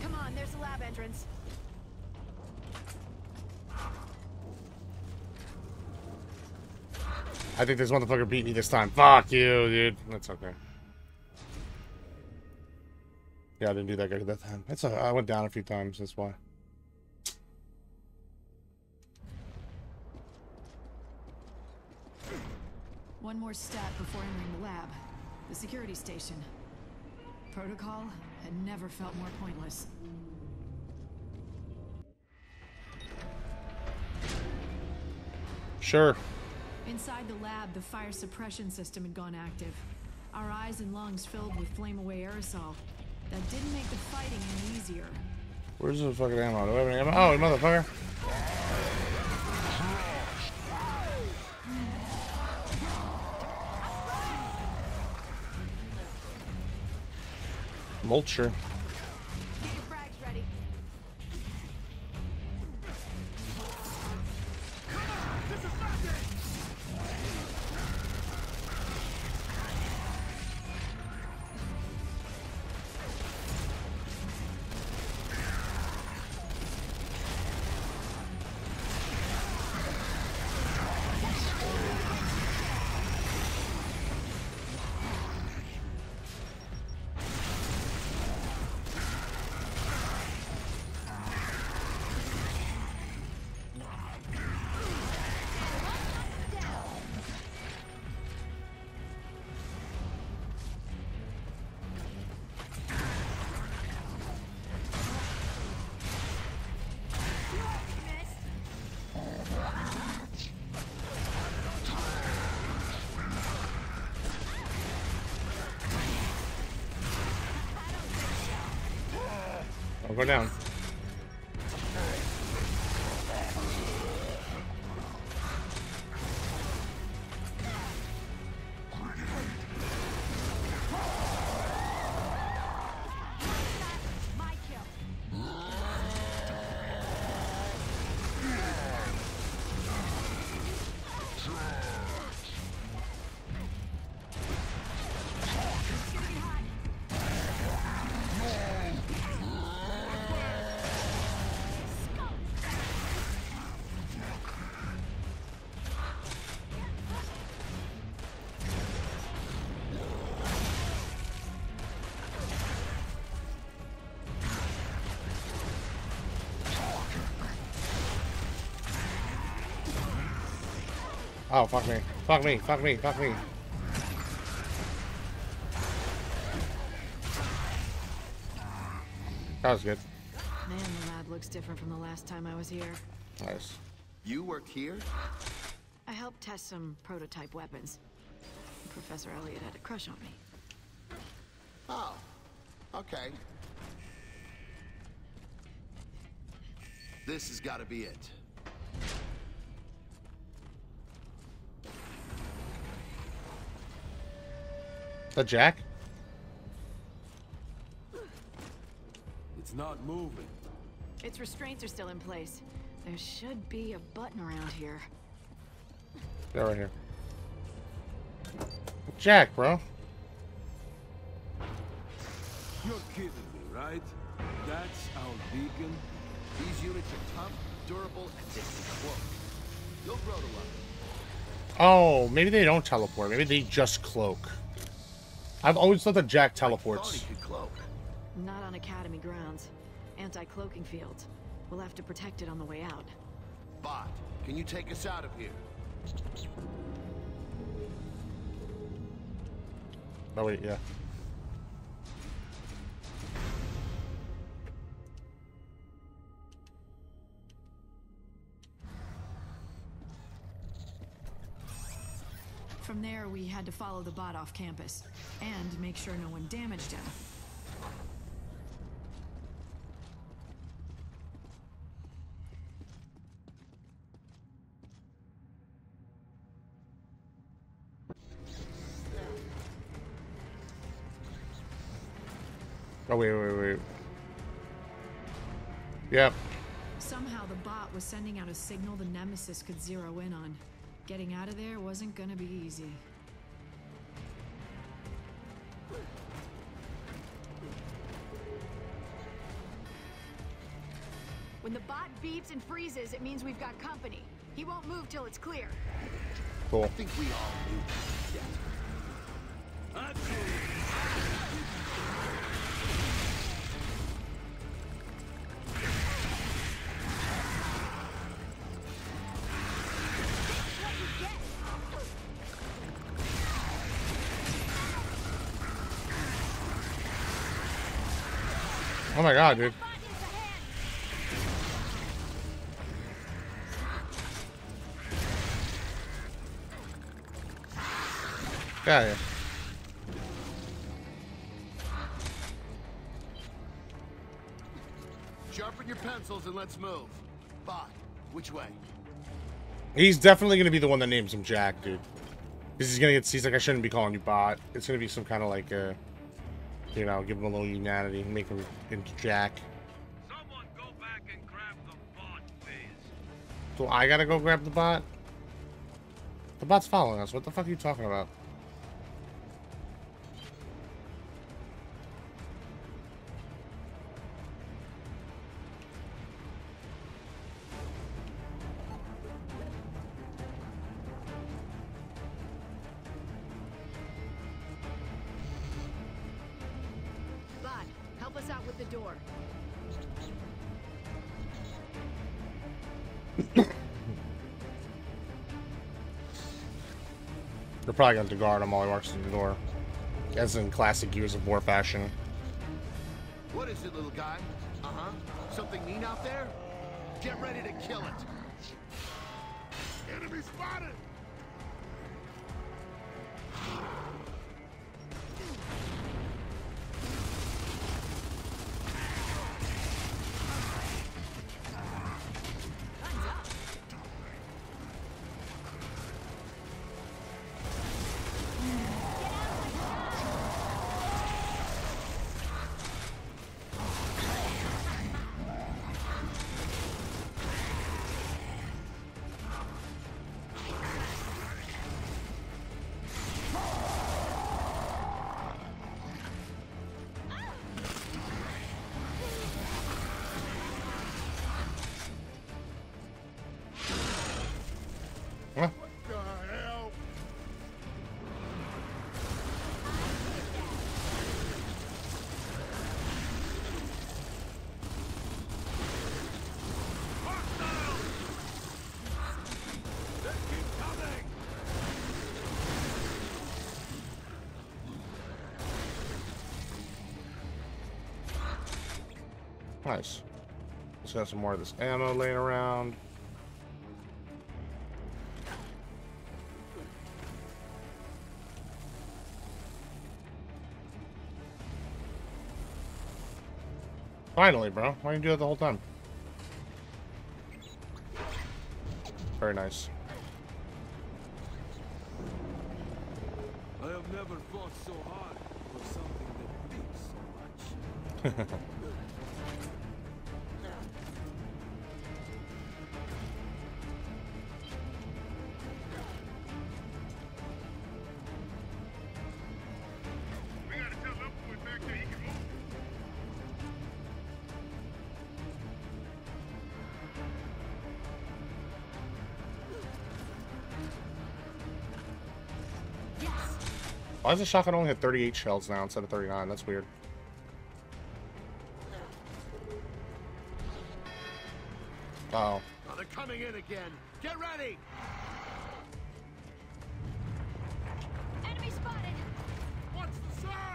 Come on, there's a lab entrance. I think this motherfucker beat me this time. Fuck you, dude. That's okay. Yeah, I didn't do that good at that time. That's I went down a few times. That's why. One more step before entering the lab. The security station. Protocol had never felt more pointless. Sure. Inside the lab, the fire suppression system had gone active. Our eyes and lungs filled with flame-away aerosol. That didn't make the fighting any easier. Where's the fucking ammo? Do I have any ammo? Oh, motherfucker. Mulcher. Go down. Oh, fuck me. Fuck me. Fuck me. Fuck me. That was good. Man, the lab looks different from the last time I was here. Nice. You work here? I helped test some prototype weapons. Professor Elliott had a crush on me. Oh. Okay. This has got to be it. The Jack? It's not moving. Its restraints are still in place. There should be a button around here. Yeah, right here. Jack, bro. You're kidding me, right? That's our beacon. These units are tough, durable, and they can work. You'll grow to love it. Oh, maybe they don't teleport. Maybe they just cloak. I've always thought that Jack teleports. Not on Academy grounds. Anti-cloaking fields. We'll have to protect it on the way out. Bot, can you take us out of here? Oh wait, yeah. From there, we had to follow the bot off campus and make sure no one damaged him. Oh, wait. Yep. Somehow the bot was sending out a signal the Nemesis could zero in on. Getting out of there wasn't gonna be easy. When the bot beeps and freezes, it means we've got company. He won't move till it's clear. Cool. I think we all knew that. Oh my god, dude. Get out of here. Sharpen your pencils and let's move. Bot, which way? He's definitely going to be the one that names him Jack, dude. Because he's going to get... He's like, I shouldn't be calling you Bot. It's going to be some kind of like... you know, give him a little unanimity. Make him into Jack. Someone go back and grab the bot, please. So I got to go grab the bot? The bot's following us. What the fuck are you talking about? Probably got to guard him while he walks through the door, as in classic Gears of War fashion. What is it, little guy? Something mean out there? Get ready to kill it. Enemy spotted. Nice. Let's have some more of this ammo laying around. Finally, bro. Why didn't you do that the whole time? Very nice. I have never fought so hard for something that beats so much. Why does the shotgun only have 38 shells now instead of 39? That's weird. Uh-oh. Oh, they're coming in again. Get ready! Enemy spotted! What's the sign?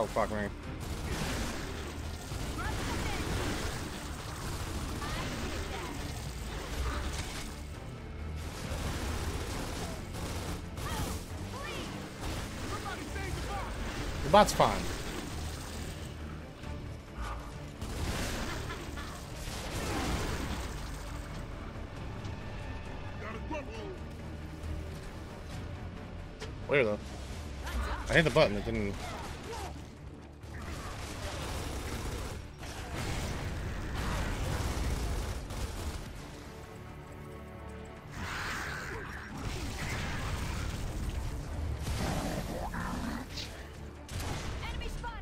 Oh, fuck me. The bot's fine. Where though? I hit the button, it didn't...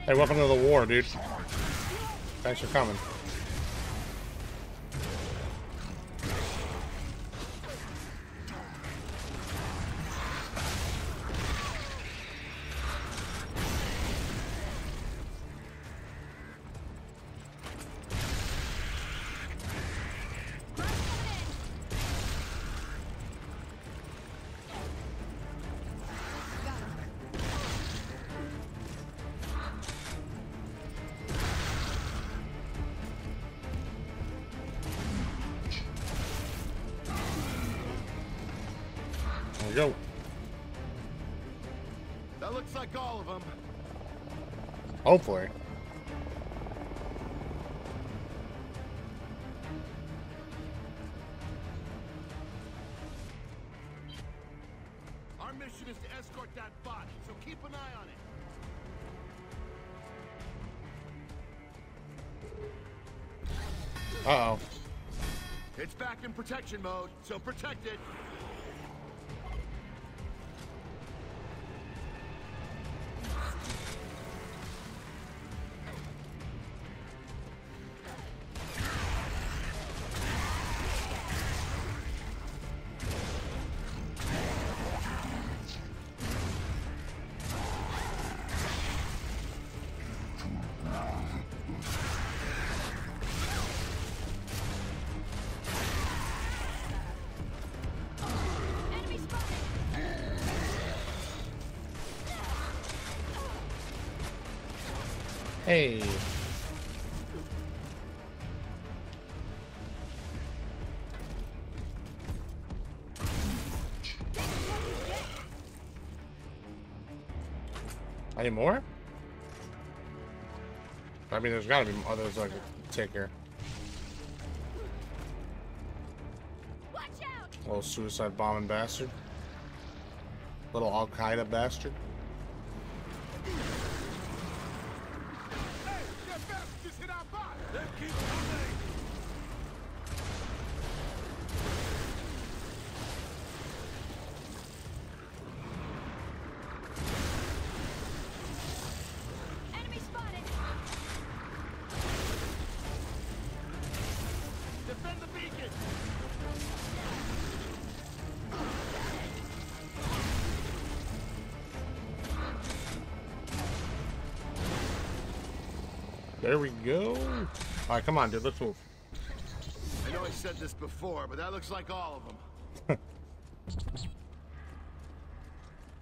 Hey, welcome to the war, dude. Thanks for coming. go. That looks like all of them. Hopefully. Our mission is to escort that bot, so keep an eye on it. Uh-oh. It's back in protection mode, so protect it. Hey. Any more? I mean, there's gotta be others I could take here. Watch out. Little suicide bombing bastard. Little Al-Qaeda bastard. There we go. All right, come on, dude. Let's move. I know I said this before, but that looks like all of them.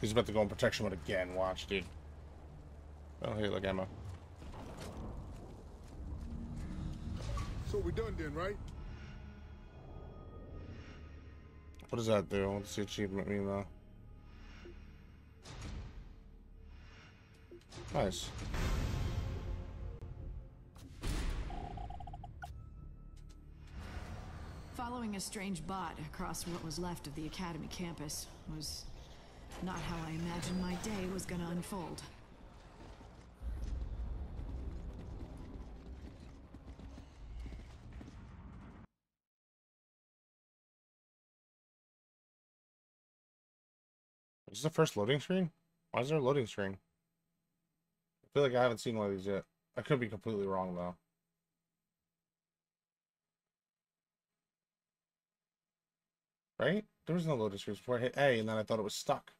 He's about to go in protection mode again. Watch, dude. Oh, here, look, ammo. So we're done then, right? What does that do? What's the achievement mean, though? Nice. Following a strange bot across what was left of the Academy campus was not how I imagined my day was gonna unfold. Is this the first loading screen? Why is there a loading screen? I feel like I haven't seen one of these yet. I could be completely wrong, though. Right? There was no loading screen before I hit A, and then I thought it was stuck.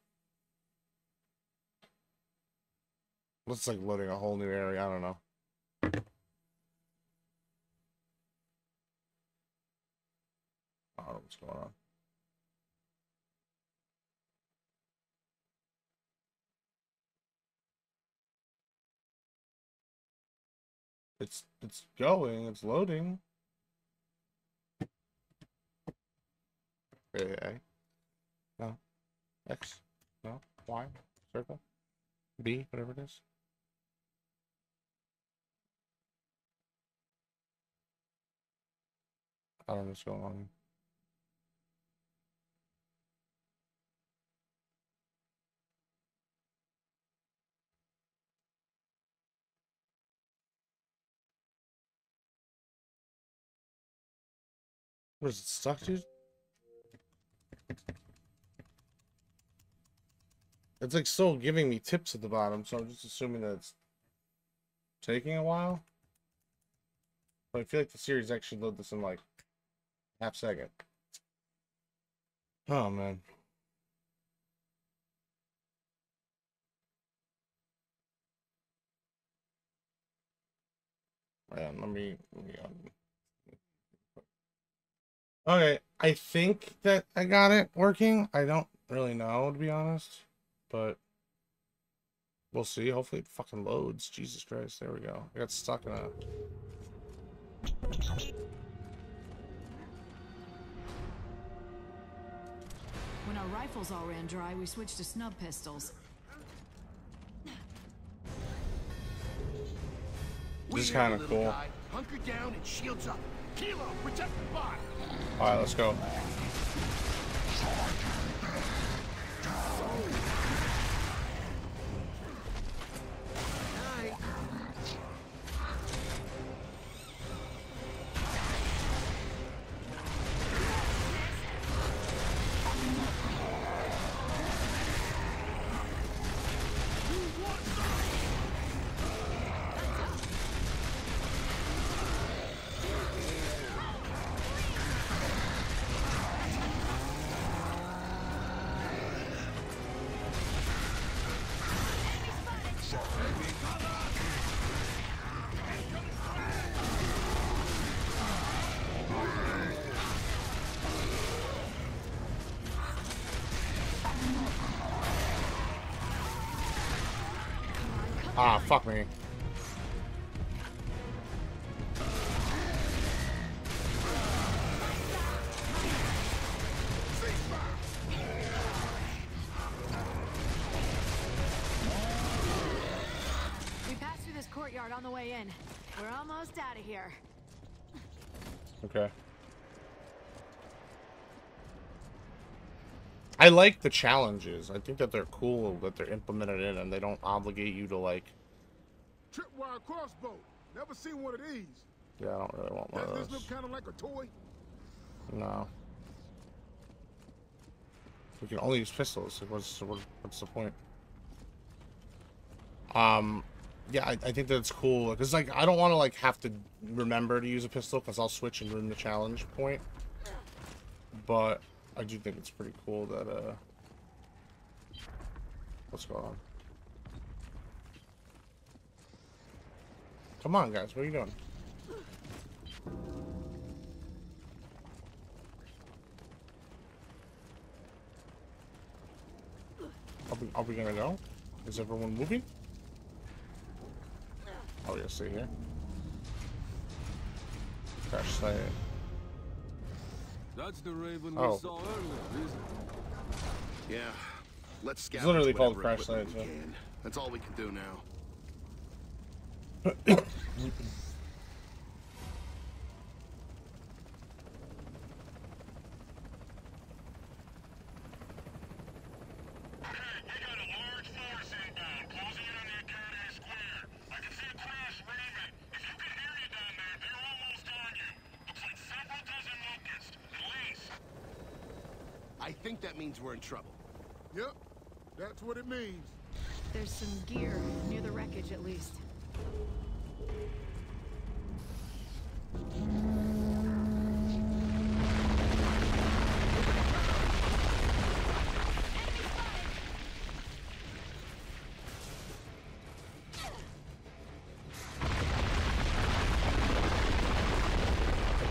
Looks like loading a whole new area. I don't know. I don't know what's going on. It's going. It's loading. A, no, X, no, Y, circle, B, whatever it is. I don't know what's going on. What is it stuck to? It's like still giving me tips at the bottom, so I'm just assuming that it's taking a while. But I feel like the series actually loaded this in like half second. Oh man. Man, let me okay, I think that I got it working. I don't really know, to be honest, but we'll see. Hopefully it fucking loads. Jesus Christ, there we go. I got stuck in a... When When our rifles all ran dry, we switched to snub pistols. This is kind of cool. Hunker down and shields up. Kilo, protect the bot. All right, let's go. Ah, fuck me. We passed through this courtyard on the way in. We're almost out of here. Okay. I like the challenges. I think that they're cool that they're implemented in, and they don't obligate you to like. Tripwire crossbow. Never seen one of these. Yeah, I don't really want one of those. Does this look kind of like a toy? No. We can only use pistols. What's the point? Yeah, I think that's cool because like I don't want to like have to remember to use a pistol because I'll switch and ruin the challenge point. But. I do think it's pretty cool that, what's going on? Come on, guys, what are you doing? Are we gonna go? Is everyone moving? Oh, yeah, stay here. Crash site. That's the Raven we saw earlier, isn't it? Yeah. Let's scout. It's literally called Crash Science. Yeah. That's all we can do now. We're in trouble. Yep, that's what it means. There's some gear near the wreckage, at least.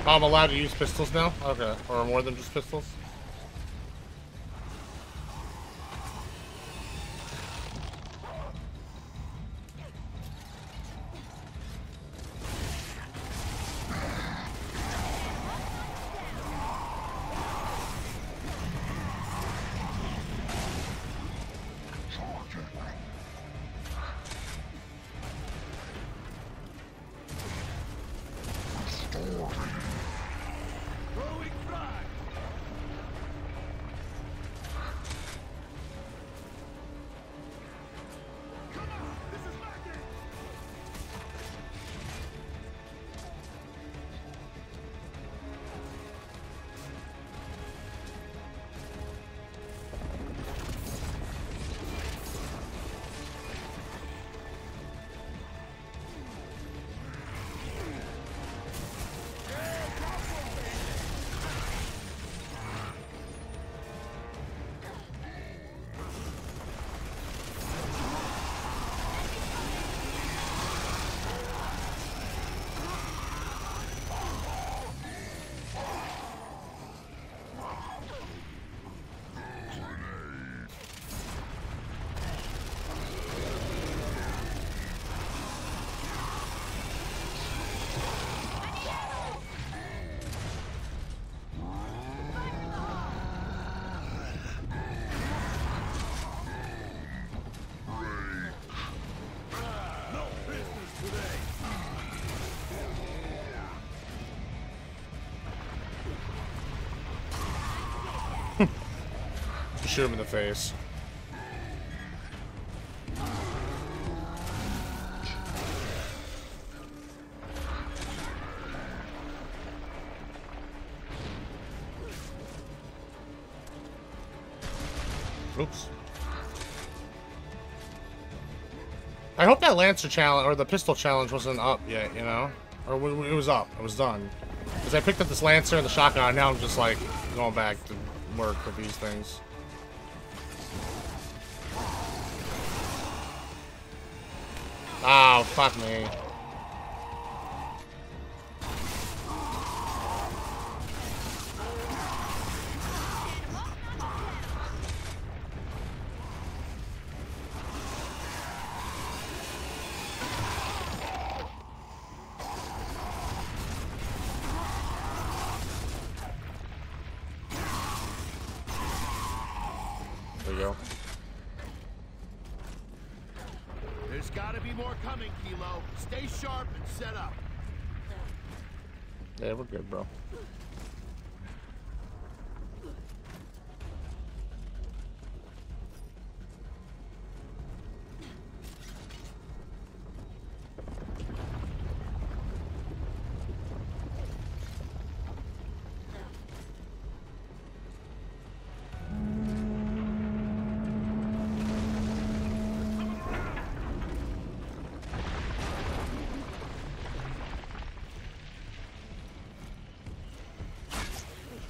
I'm allowed to use pistols now? Okay, or more than just pistols? shoot him in the face. Oops. I hope that Lancer challenge, or the pistol challenge, wasn't up yet, you know? Or it was up. It was done. Because I picked up this Lancer and the shotgun, and now I'm just, like, going back to work with these things. Oh, fuck me.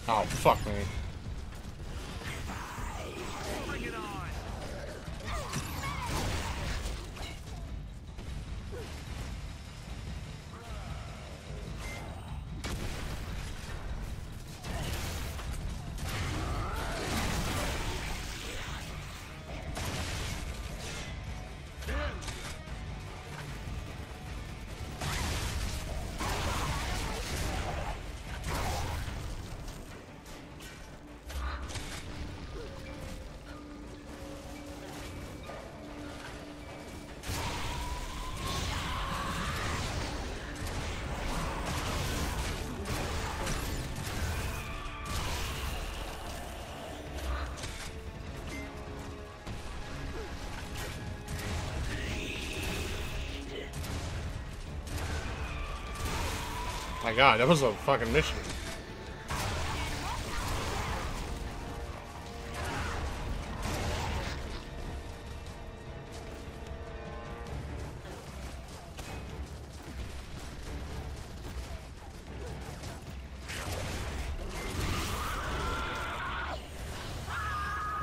Oh, fuck me. Bring it on. My god, that was a fucking mission.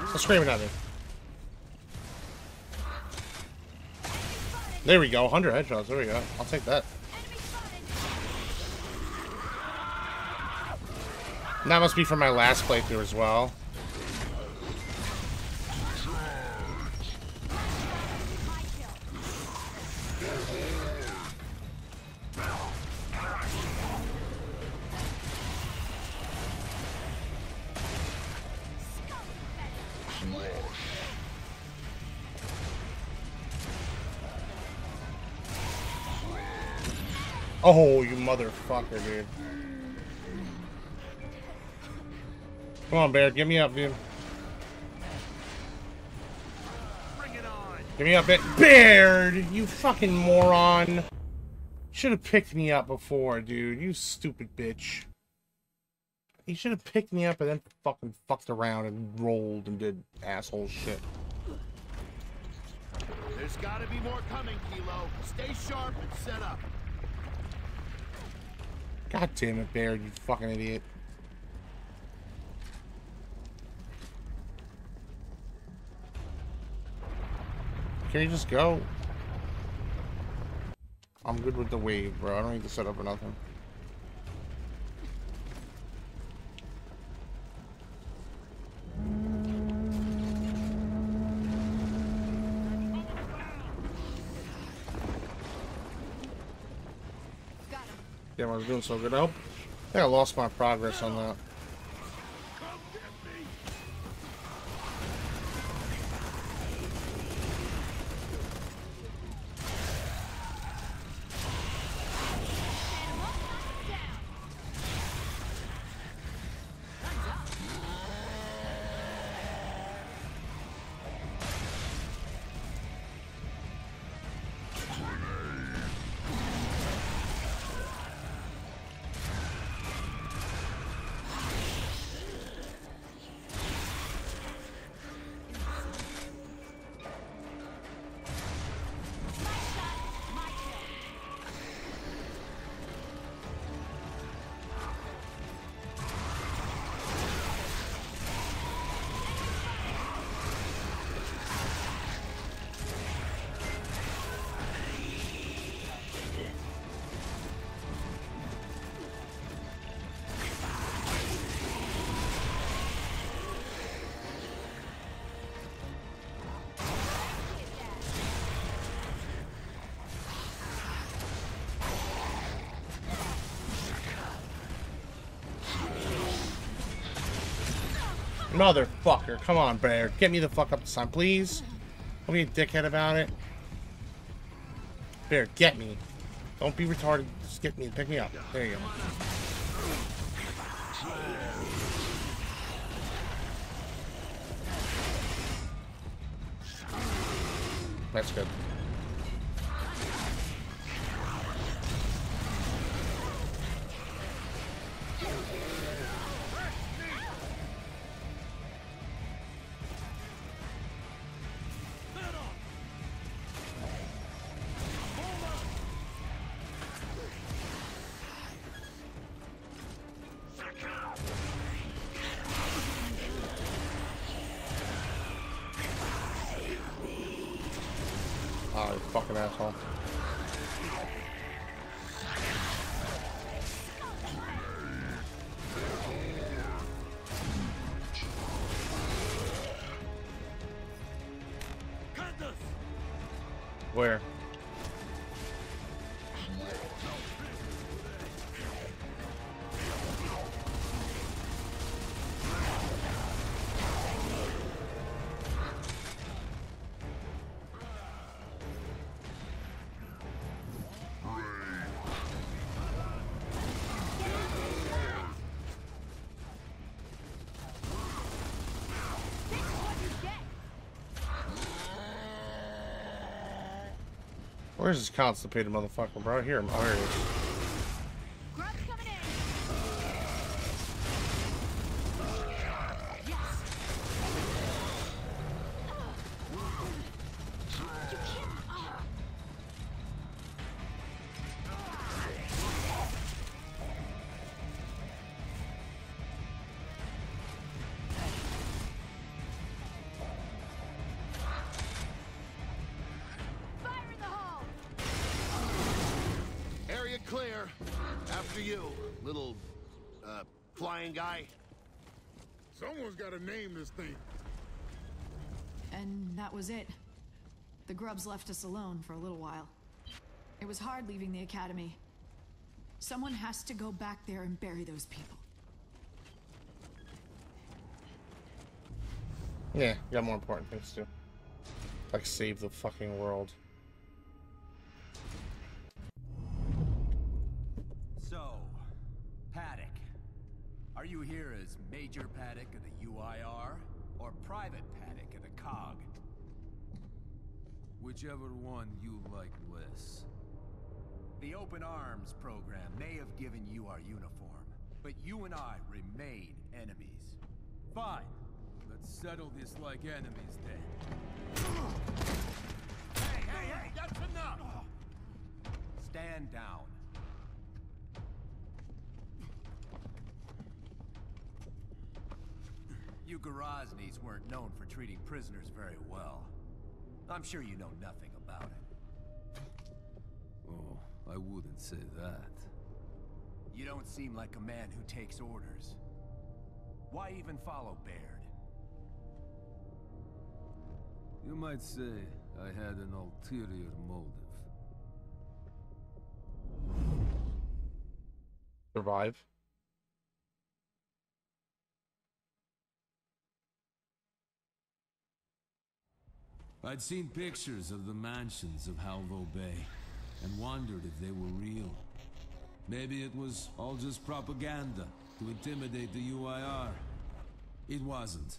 Stop screaming at me. There we go, 100 headshots, there we go. I'll take that. That must be from my last playthrough as well. Oh, you motherfucker, dude. Come on, Baird, give me up, dude. Bring it on. Give me up, Baird! You fucking moron! Should have picked me up before, dude. You stupid bitch. You should have picked me up and then fucking fucked around and rolled and did asshole shit. There's gotta be more coming, Kilo. Stay sharp and set up. God damn it, Baird, you fucking idiot. Can you just go? I'm good with the wave, bro. I don't need to set up or nothing. Damn, I was doing so good. I hope I think I lost my progress on that. Motherfucker, come on, Baird. Get me the fuck up this time, please. Don't be a dickhead about it. Baird, get me. Don't be retarded. Just get me. Pick me up. There you go. That's good. Fucking asshole. Where? Where's this constipated motherfucker, bro? Here, I'm Irish. Grub's coming in. Yes. Clear. After you, little flying guy. Someone's got to name this thing. And that was it. The grubs left us alone for a little while. It was hard leaving the academy. Someone has to go back there and bury those people. Yeah, you got more important things to do. Like save the fucking world. Are you here as Major Paddock of the UIR, or Private Paddock of the COG? Whichever one you like less. The Open Arms program may have given you our uniform, but you and I remain enemies. Fine. Let's settle this like enemies then. Hey, hey, hey! That's enough! Stand down. You Garoznys weren't known for treating prisoners very well. I'm sure you know nothing about it. Oh, I wouldn't say that. You don't seem like a man who takes orders. Why even follow Baird? You might say I had an ulterior motive. Survive. I'd seen pictures of the mansions of Halvo Bay, and wondered if they were real. Maybe it was all just propaganda to intimidate the UIR. It wasn't.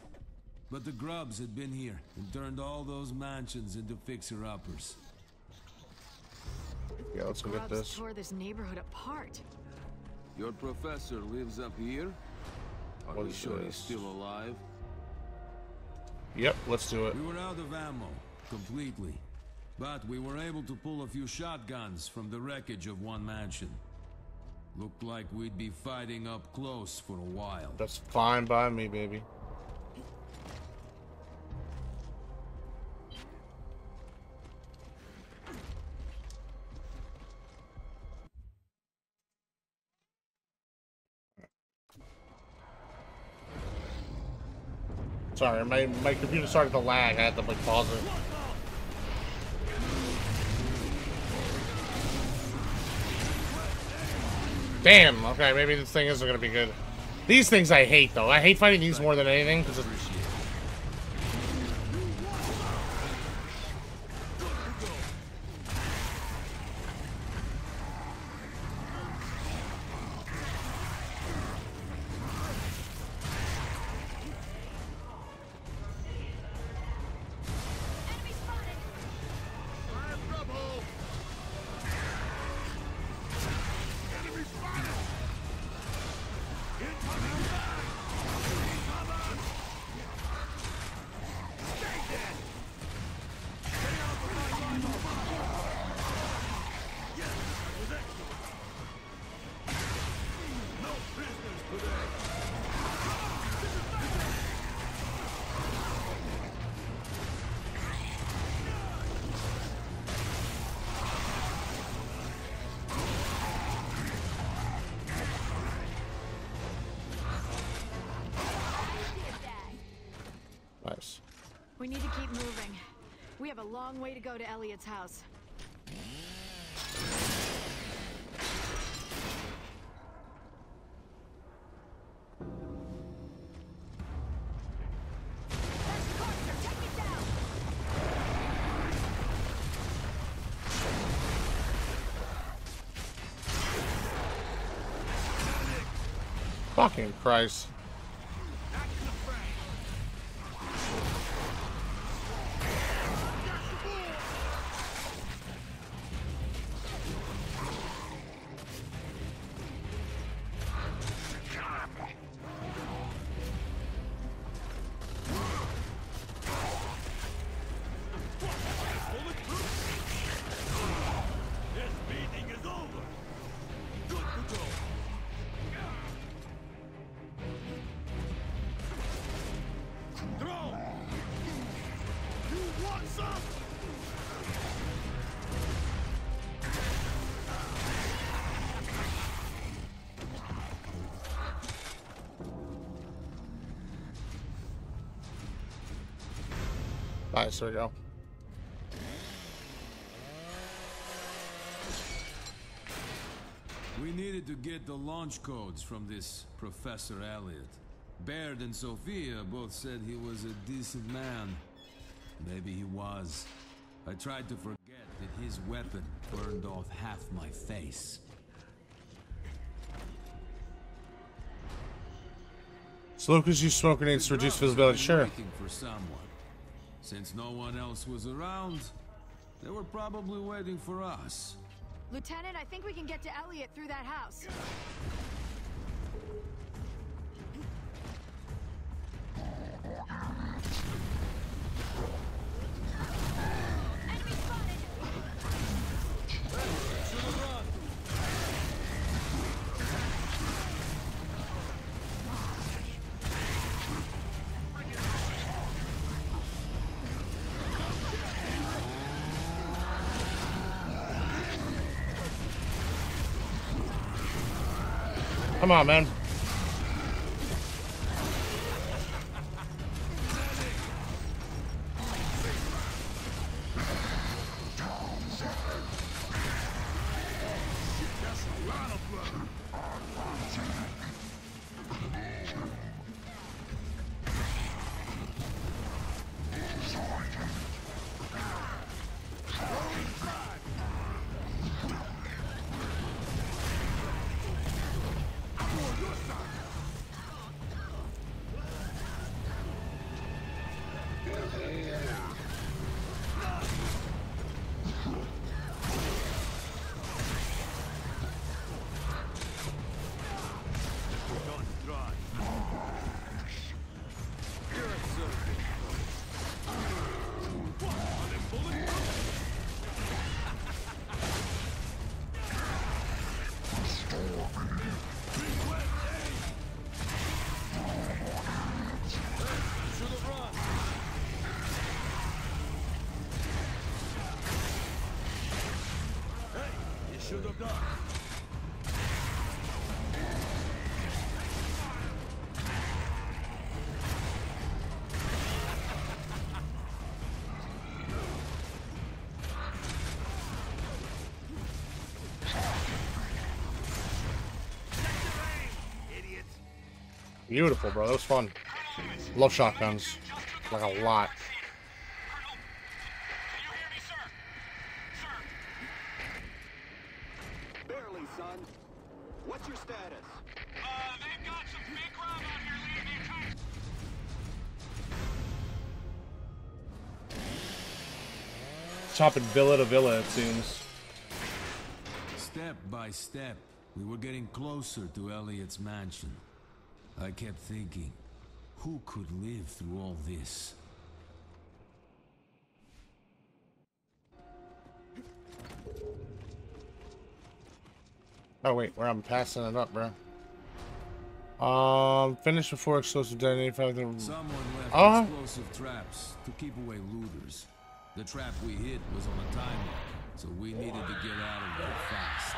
But the grubs had been here and turned all those mansions into fixer-uppers. Yeah, let's go get this. Grubs tore this neighborhood apart. Your professor lives up here? Are we sure he's still alive? Yep, let's do it. We were out of ammo, completely. But we were able to pull a few shotguns from the wreckage of one mansion. Looked like we'd be fighting up close for a while. That's fine by me, baby. Sorry, my computer started to lag. I had to like pause it. Damn. Okay, maybe this thing isn't gonna be good. These things I hate, though. I hate fighting these more than anything, because it's... We need to keep moving. We have a long way to go to Elliott's house. Fucking Christ. Nice, there we go. We needed to get the launch codes from this Professor Elliott. Baird and Sophia both said he was a decent man. Maybe he was. I tried to forget that his weapon burned off half my face. So Locust used smoke grenades to reduce visibility. Sure. For someone. Since no one else was around, they were probably waiting for us. Lieutenant, I think we can get to Elliott through that house. Come on, man. Beautiful, bro. That was fun. Love shotguns. Like a lot. Barely, son. What's your status? They've got some big Grub out here leading the attack. Chopping villa to villa, it seems. Step by step, we were getting closer to Elliott's mansion. I kept thinking, who could live through all this? Oh wait, where I'm passing it up, bro. Finish before explosive detonate. Someone left explosive traps to keep away looters. The trap we hit was on a timer, so we needed to get out of there fast.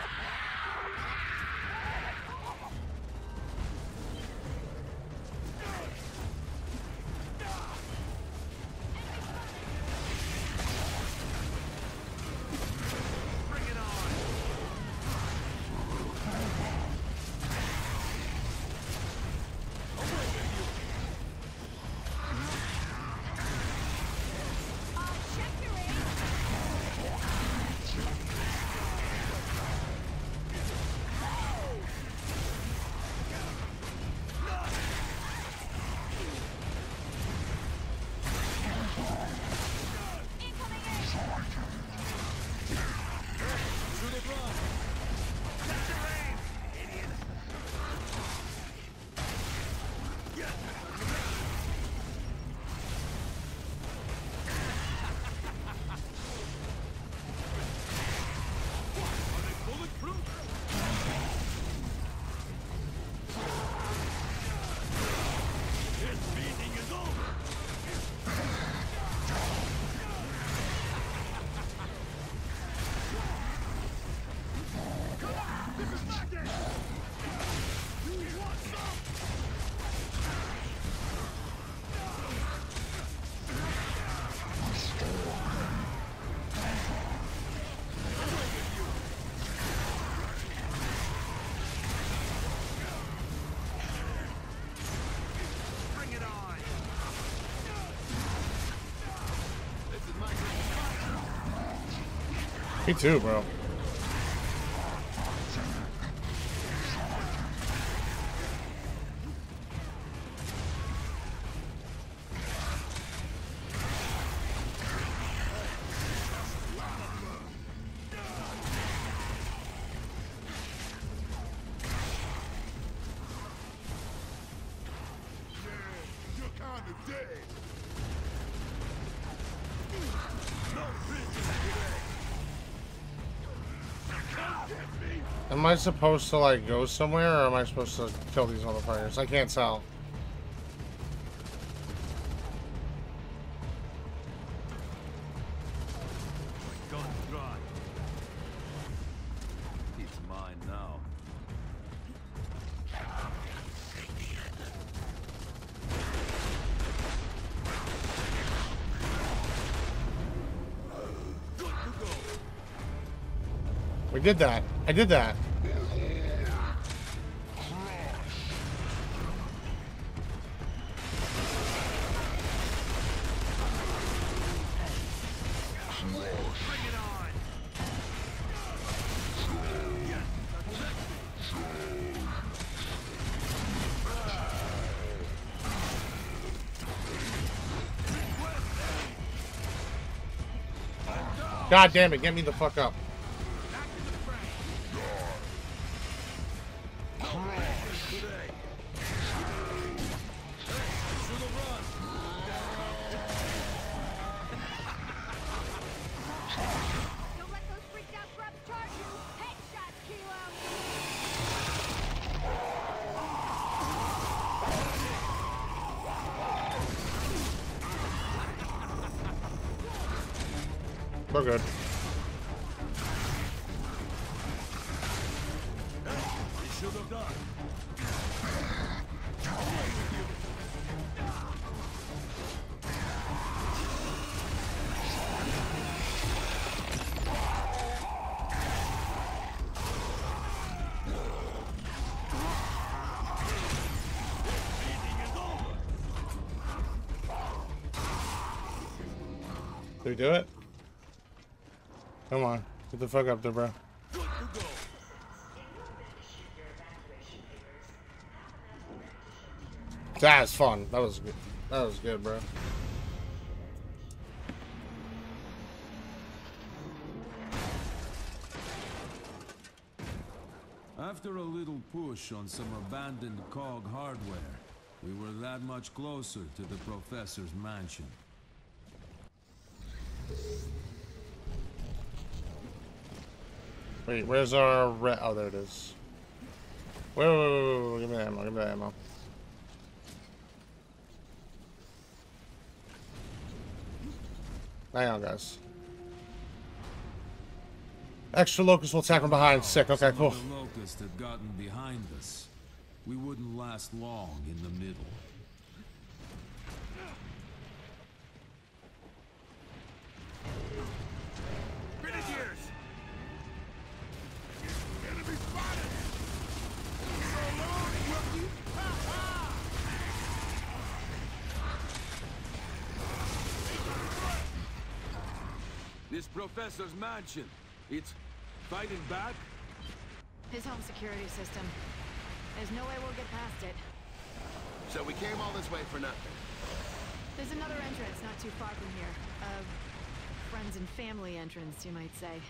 Me too, bro. Am I supposed to like go somewhere, or am I supposed to kill these motherfuckers? I can't tell. We did that. I did that. God damn it, get me the fuck up. We're good. Did we do it? Come on. Get the fuck up there, bro. That was fun. That was good. That was good, bro. After a little push on some abandoned COG hardware, we were that much closer to the professor's mansion. Wait, where's our re— oh, there it is. Wait, wait, wait, wait, wait, give me that ammo, give me that ammo. Hang on, guys. Extra Locust will attack from behind. Sick, okay, cool. The Locust had gotten behind us. We wouldn't last long in the middle. This professor's mansion. It's fighting back? His home security system. There's no way we'll get past it. So we came all this way for nothing. There's another entrance not too far from here. A friends and family entrance, you might say.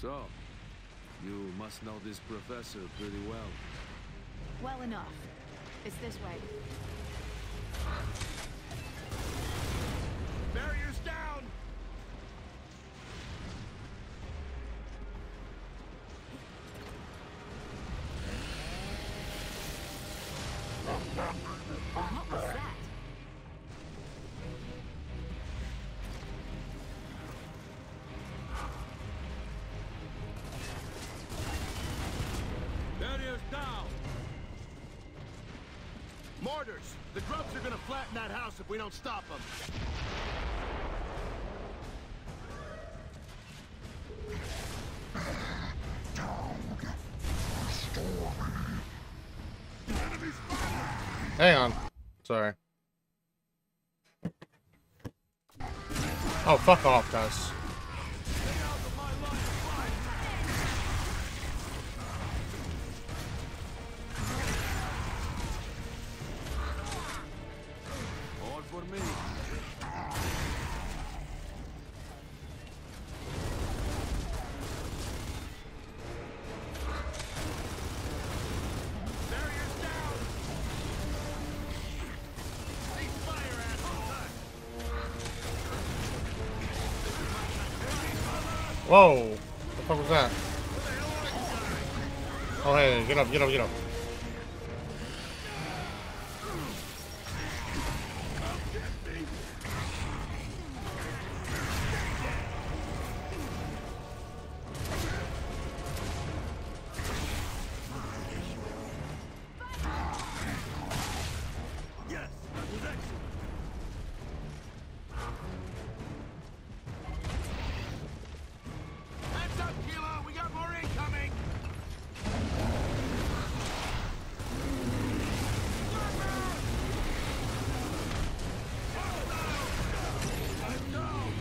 So, you must know this professor pretty well. Well enough. It's this way. Barriers down! The grubs are gonna flatten that house if we don't stop them. Hang on. Sorry. Oh, fuck off, guys. Whoa! What the fuck was that? Oh hey, get up, get up, get up.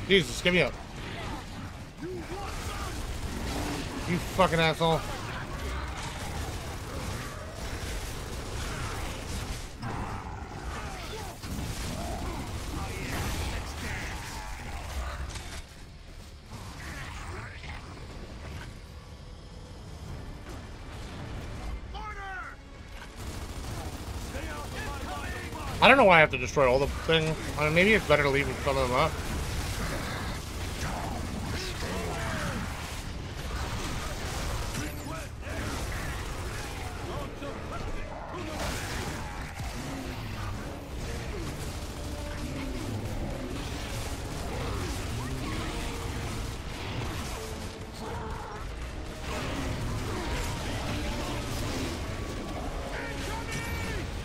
Jesus, give me up. You fucking asshole. I don't know why I have to destroy all the thing. Maybe it's better to leave some of them up.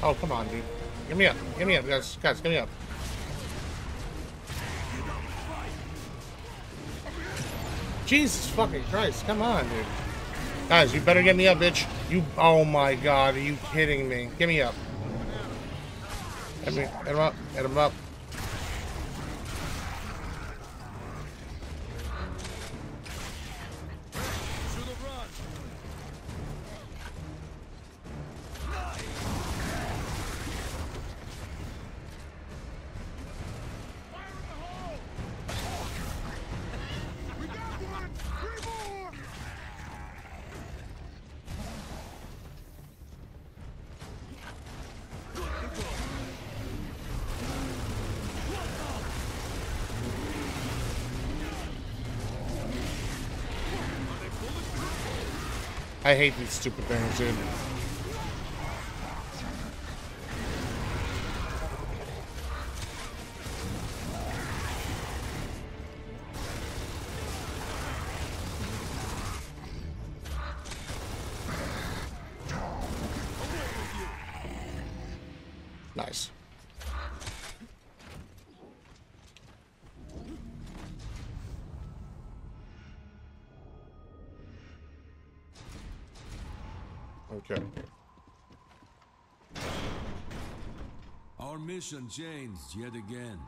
Oh, come on, dude. Give me up. Give me up, guys. Guys, give me up. Jesus fucking Christ. Come on, dude. Guys, you better get me up, bitch. You... Oh, my God. Are you kidding me? Give me up. Get him up. Get him up. I hate these stupid things, dude. Mission changed yet again.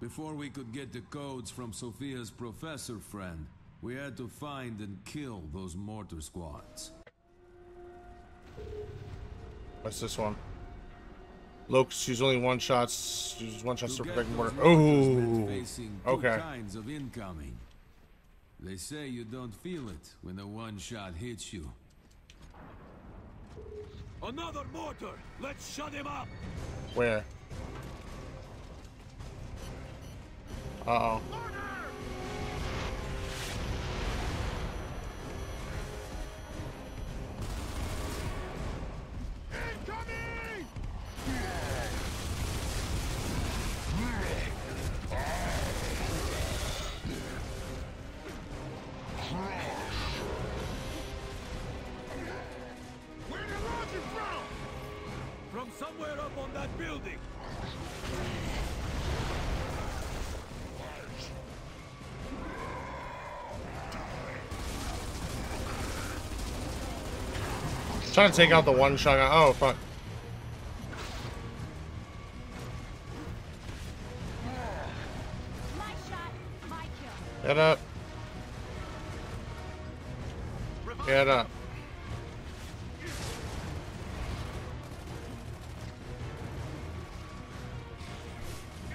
Before we could get the codes from Sophia's professor friend, we had to find and kill those mortar squads. What's this one? Locust, use only one-shots. Use one-shots to protect mortar. Oh, okay. Two kinds of incoming. They say you don't feel it when the one-shot hits you. Another mortar! Let's shut him up! Where? Uh-oh. Incoming! Where did Roger from? From somewhere up on that building. Trying to take out the one shotgun. Oh, fuck. My shot, my kill. Get up. Get up.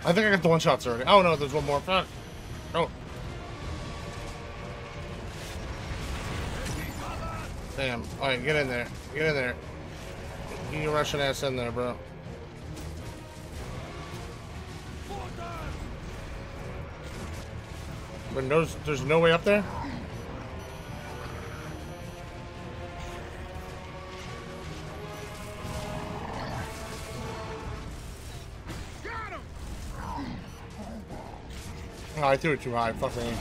I think I got the one shots already. Oh no, there's one more. Fuck. Oh. Damn. Alright, get in there. Get in there. Get your Russian ass in there, bro. But no, there's no way up there? Got him! Oh, I threw it too high. Fuck me.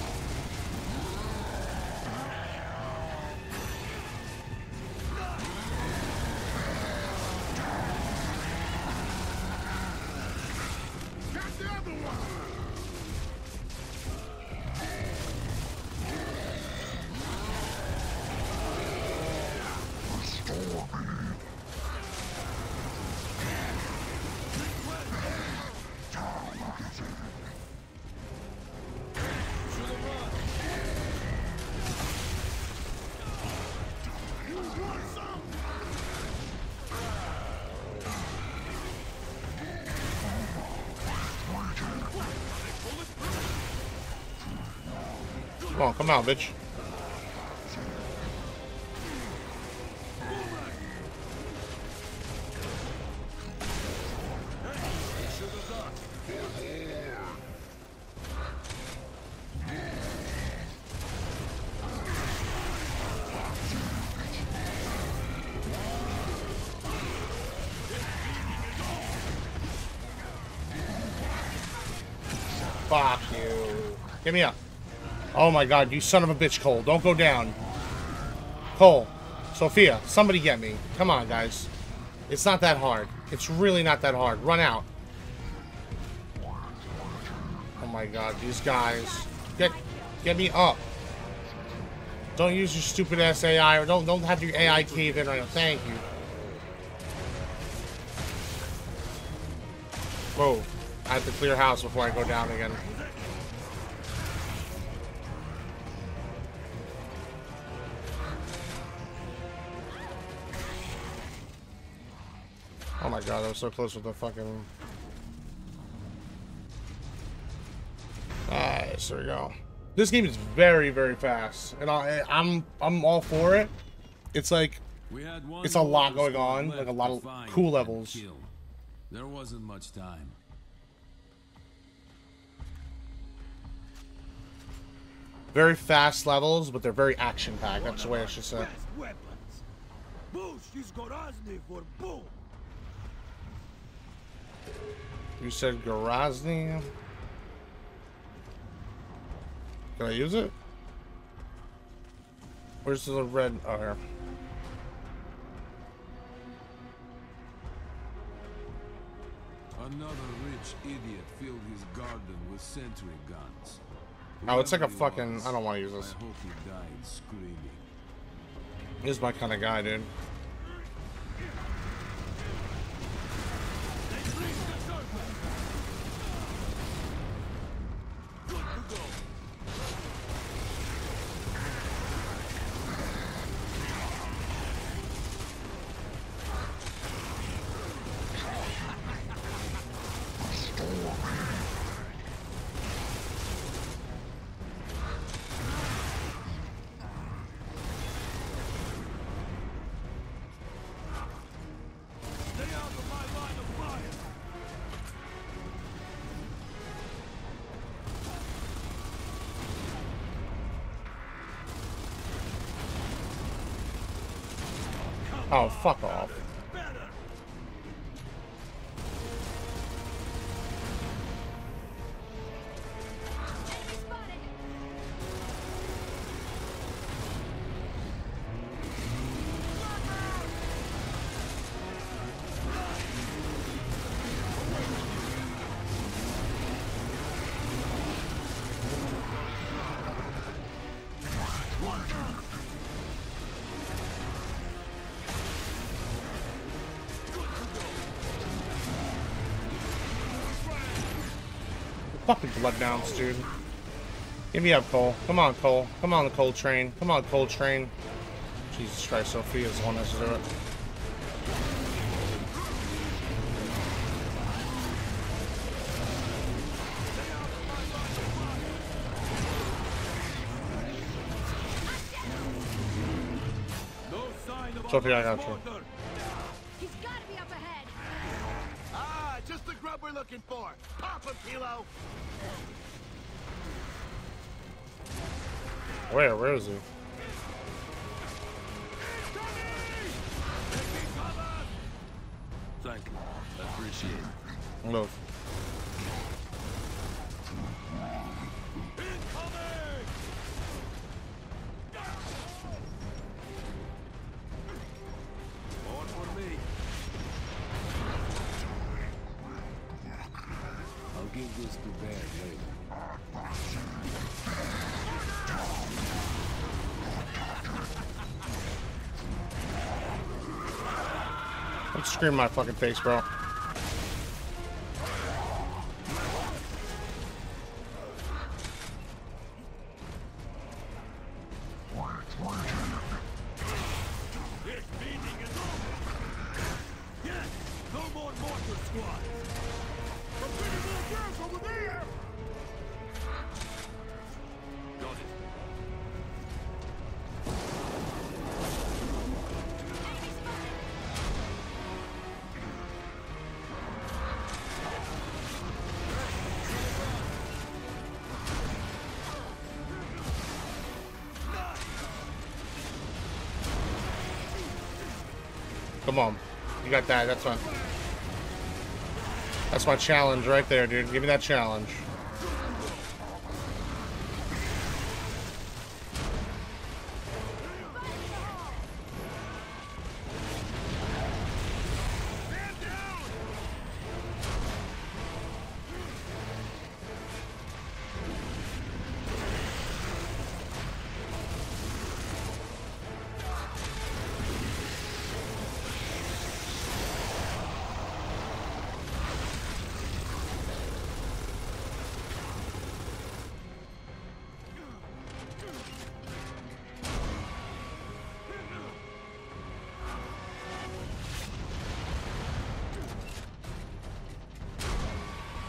Come on, come out, bitch. Fuck you. Give me up. Oh my god, you son of a bitch, Cole. Don't go down. Cole, Sophia, somebody get me. Come on, guys. It's not that hard. It's really not that hard. Run out. Oh my god, these guys. Get me up. Don't use your stupid ass AI, or don't have your AI cave in right now. Thank you. Whoa. I have to clear house before I go down again. Oh my god, I was so close with the fucking... Alright, so there we go. This game is very, very fast, and I'm all for it. It's like, it's a lot going on, like a lot of cool levels. There wasn't much time. Very fast levels, but they're very action-packed. That's the way I should say. Boosh is Garozni for boom. You said Garozni? Can I use it? Where's the red? Oh, here. Another rich idiot filled his garden with sentry guns. Oh, it's like a fucking... I don't want to use this. I hope he died screaming. He's my kind of guy, dude. Oh, fuck off. Fucking blood downs, dude. Give me up, Cole. Come on, Cole. Come on, the Cole train. Come on, Cole train. Jesus Christ, Sophia's the one that's doing it. No Sophia, I got you. He's gotta be up ahead. Ah, just the grub we're looking for. Pop him, Kilo. Where is he? Thank you. I appreciate it. Look. I'm screaming my fucking face, bro. Come on, you got that. That's fine. That's my challenge right there, dude. Give me that challenge.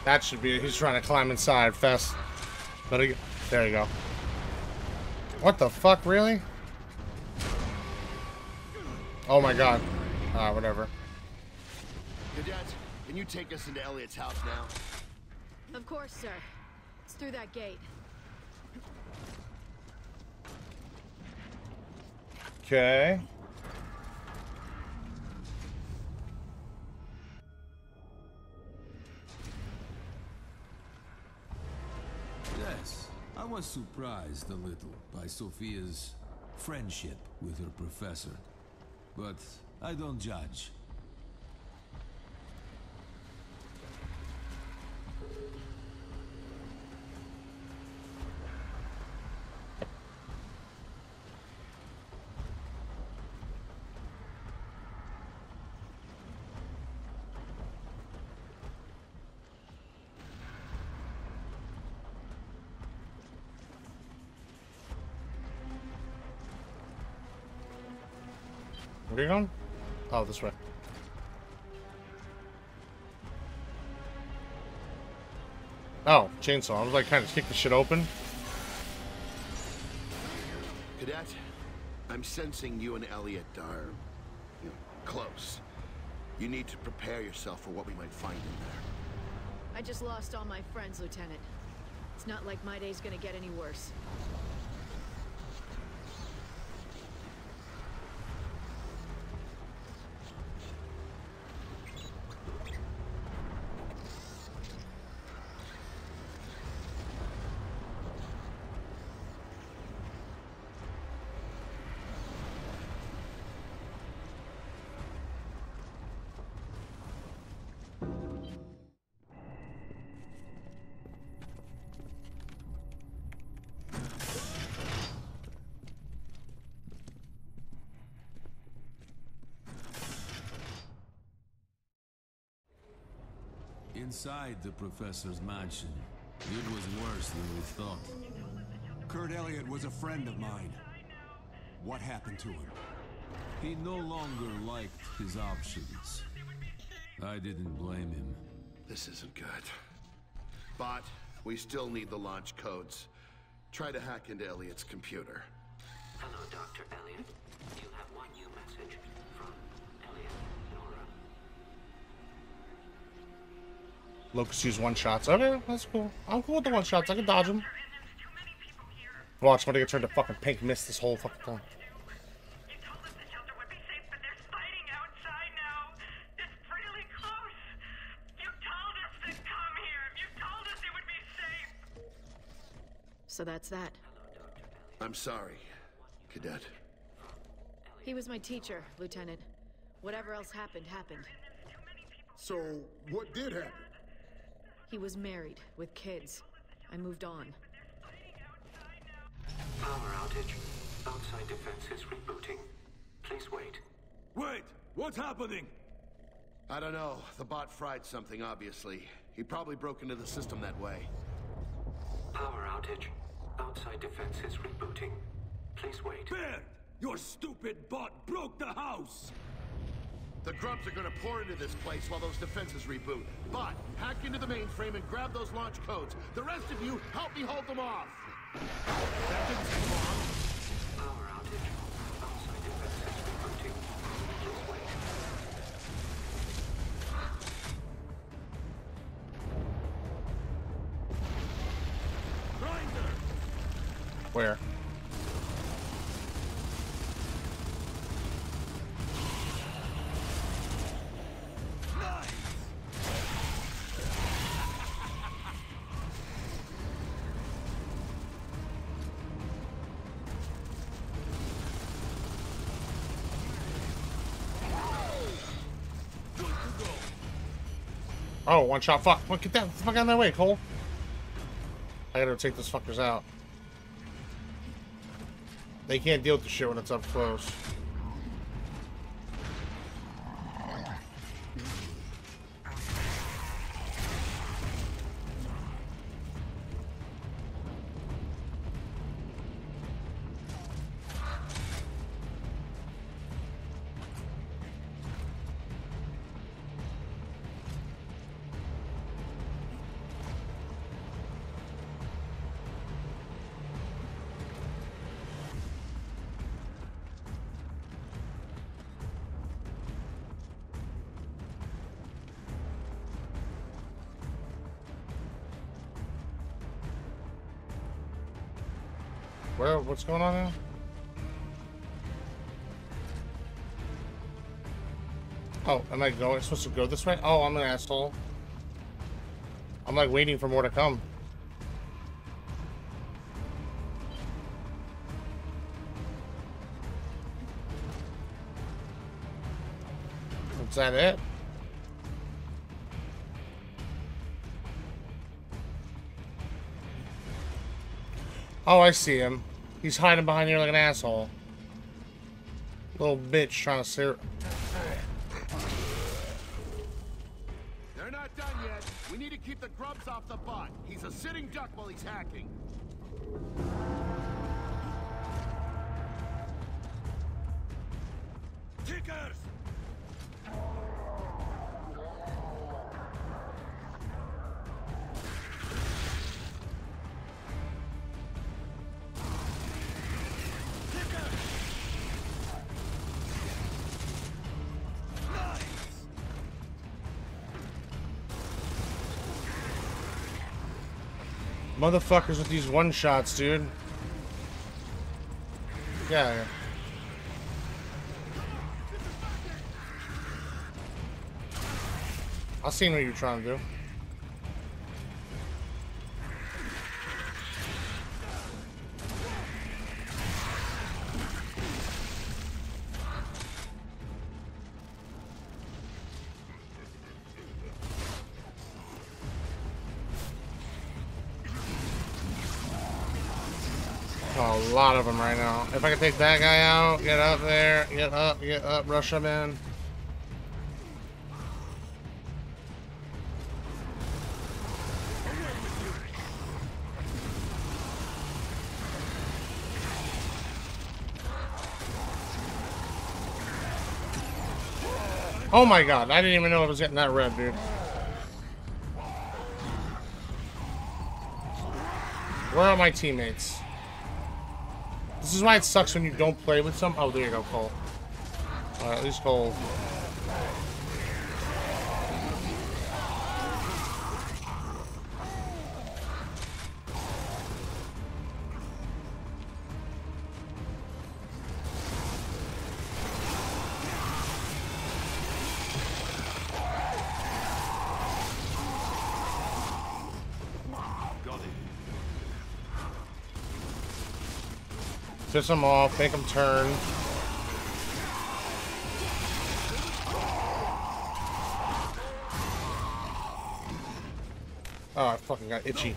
That should be. He's trying to climb inside fast. There you go. What the fuck, really? Oh my god. Ah, whatever. Cadets, can you take us into Elliott's house now? Of course, sir. It's through that gate. Okay. was surprised a little by Sophia's friendship with her professor, but I don't judge. Where are you going? Oh, this way. Oh, chainsaw. I was like, kind of kick the shit open. Cadet, I'm sensing you and Elliott are, you know, close. You need to prepare yourself for what we might find in there. I just lost all my friends, Lieutenant. It's not like my day's gonna get any worse. Inside the professor's mansion, it was worse than we thought. Kurt Elliott was a friend of mine. What happened to him? He no longer liked his options. I didn't blame him. This isn't good. But we still need the launch codes. Try to hack into Elliott's computer. Hello, Dr. Elliott. You have one new message from Elliott. Locust use one-shots. Okay, that's cool. I'm cool with the one-shots. I can dodge them. Watch, I'm gonna get turned to fucking pink mist this whole fucking time. You told us the shelter would be safe, but there's fighting outside now. It's really close. You told us to come here. You told us it would be safe. So that's that. I'm sorry, Cadet. He was my teacher, Lieutenant. Whatever else happened, happened. So, what did happen? He was married, with kids. I moved on. Power outage. Outside defenses rebooting. Please wait. Wait! What's happening? I don't know. The bot fried something, obviously. He probably broke into the system that way. Power outage. Outside defenses rebooting. Please wait. Baird! Your stupid bot broke the house! The grubs are gonna pour into this place while those defenses reboot. But hack into the mainframe and grab those launch codes. The rest of you, help me hold them off. That didn't take long. Power outage. Outside defenses rebooting. Just wait. Grinder. Where? Oh, one shot. Fuck. Get that fuck out of my way, Cole. I gotta take those fuckers out. They can't deal with the shit when it's up close. Well, what's going on now? Oh, am I going? I'm supposed to go this way? Oh, I'm an asshole. I'm like waiting for more to come. Is that it? Oh, I see him. He's hiding behind here like an asshole. Little bitch trying to steer. They're not done yet. We need to keep the grubs off the bot. He's a sitting duck while he's hacking. Tickers! Motherfuckers with these one-shots, dude. Yeah. I've seen what you're trying to do. A lot of them right now. If I can take that guy out, get up there, get up, rush him in. Oh my god, I didn't even know I was getting that red, dude. Where are my teammates? This is why it sucks when you don't play with some. Oh, there you go, Cole. All right, at least Cole. Piss them off, make them turn. Oh, I fucking got itchy.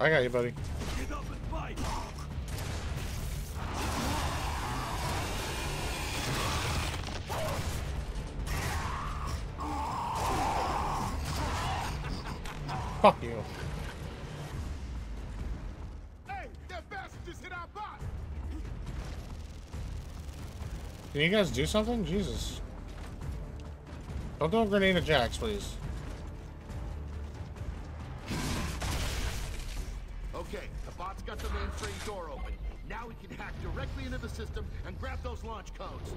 I got you, buddy. Fuck you. Hey, that bastard just hit our bot. Can you guys do something? Jesus. Don't throw a grenade at Jax, please. Okay, the bot's got the mainframe door open. Now we can hack directly into the system and grab those launch codes.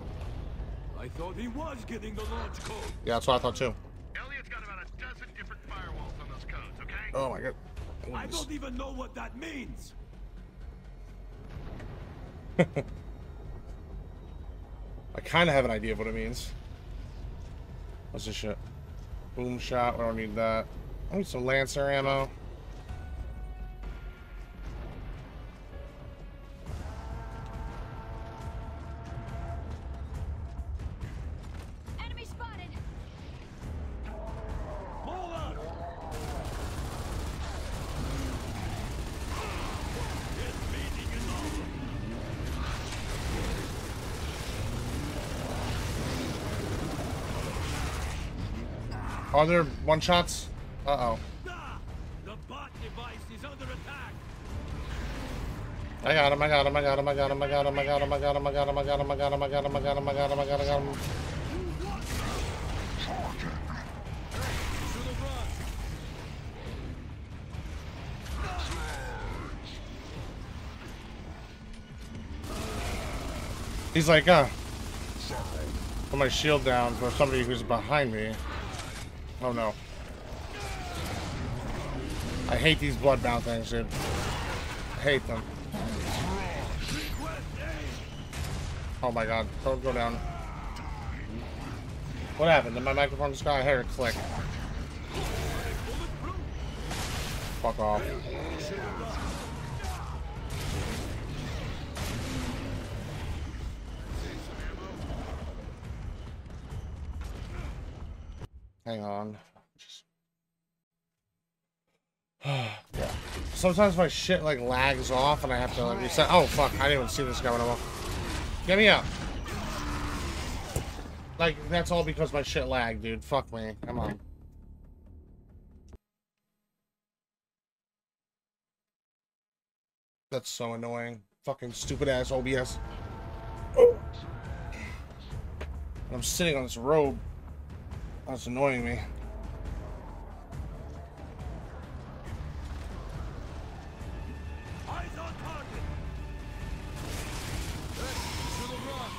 I thought he was getting the launch code. Yeah, that's what I thought too. Elliot's got about a dozen different firewalls on those codes, okay? Oh my god. Please. I don't even know what that means. I kind of have an idea of what it means. What's this shit? Boom shot, we don't need that. I need some Lancer ammo. Are there one-shots? Uh-oh. The bot device is under attack. I got him, I got him, I got him, I got him, I got him, I got him, I got him, I got him, I got him, I got him, I got him, I got him, I got him, I got him. He's like, put my shield down for somebody who's behind me. Oh no. I hate these bloodbound things, dude. I hate them. Oh my god, don't go down. What happened? Did my microphone just go? I heard it click. Fuck off. Hang on. Yeah. Sometimes my shit like lags off and I have to like reset. Oh fuck, I didn't even see this guy when I walked. Get me up. Like, that's all because my shit lagged, dude. Fuck me. Come on. That's so annoying. Fucking stupid ass OBS. Oh. I'm sitting on this robe. That's annoying me. Eyes on target. To the run.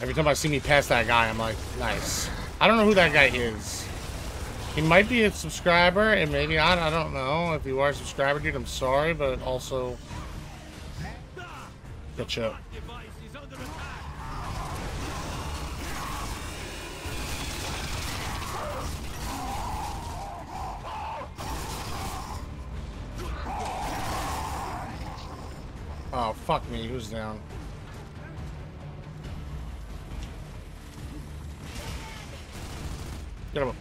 Every time I see me pass that guy, I'm like, nice. I don't know who that guy is. He might be a subscriber, and maybe not. I don't know. If you are a subscriber, dude, I'm sorry, but also... good show. Oh, fuck me. Who's down? Get him up.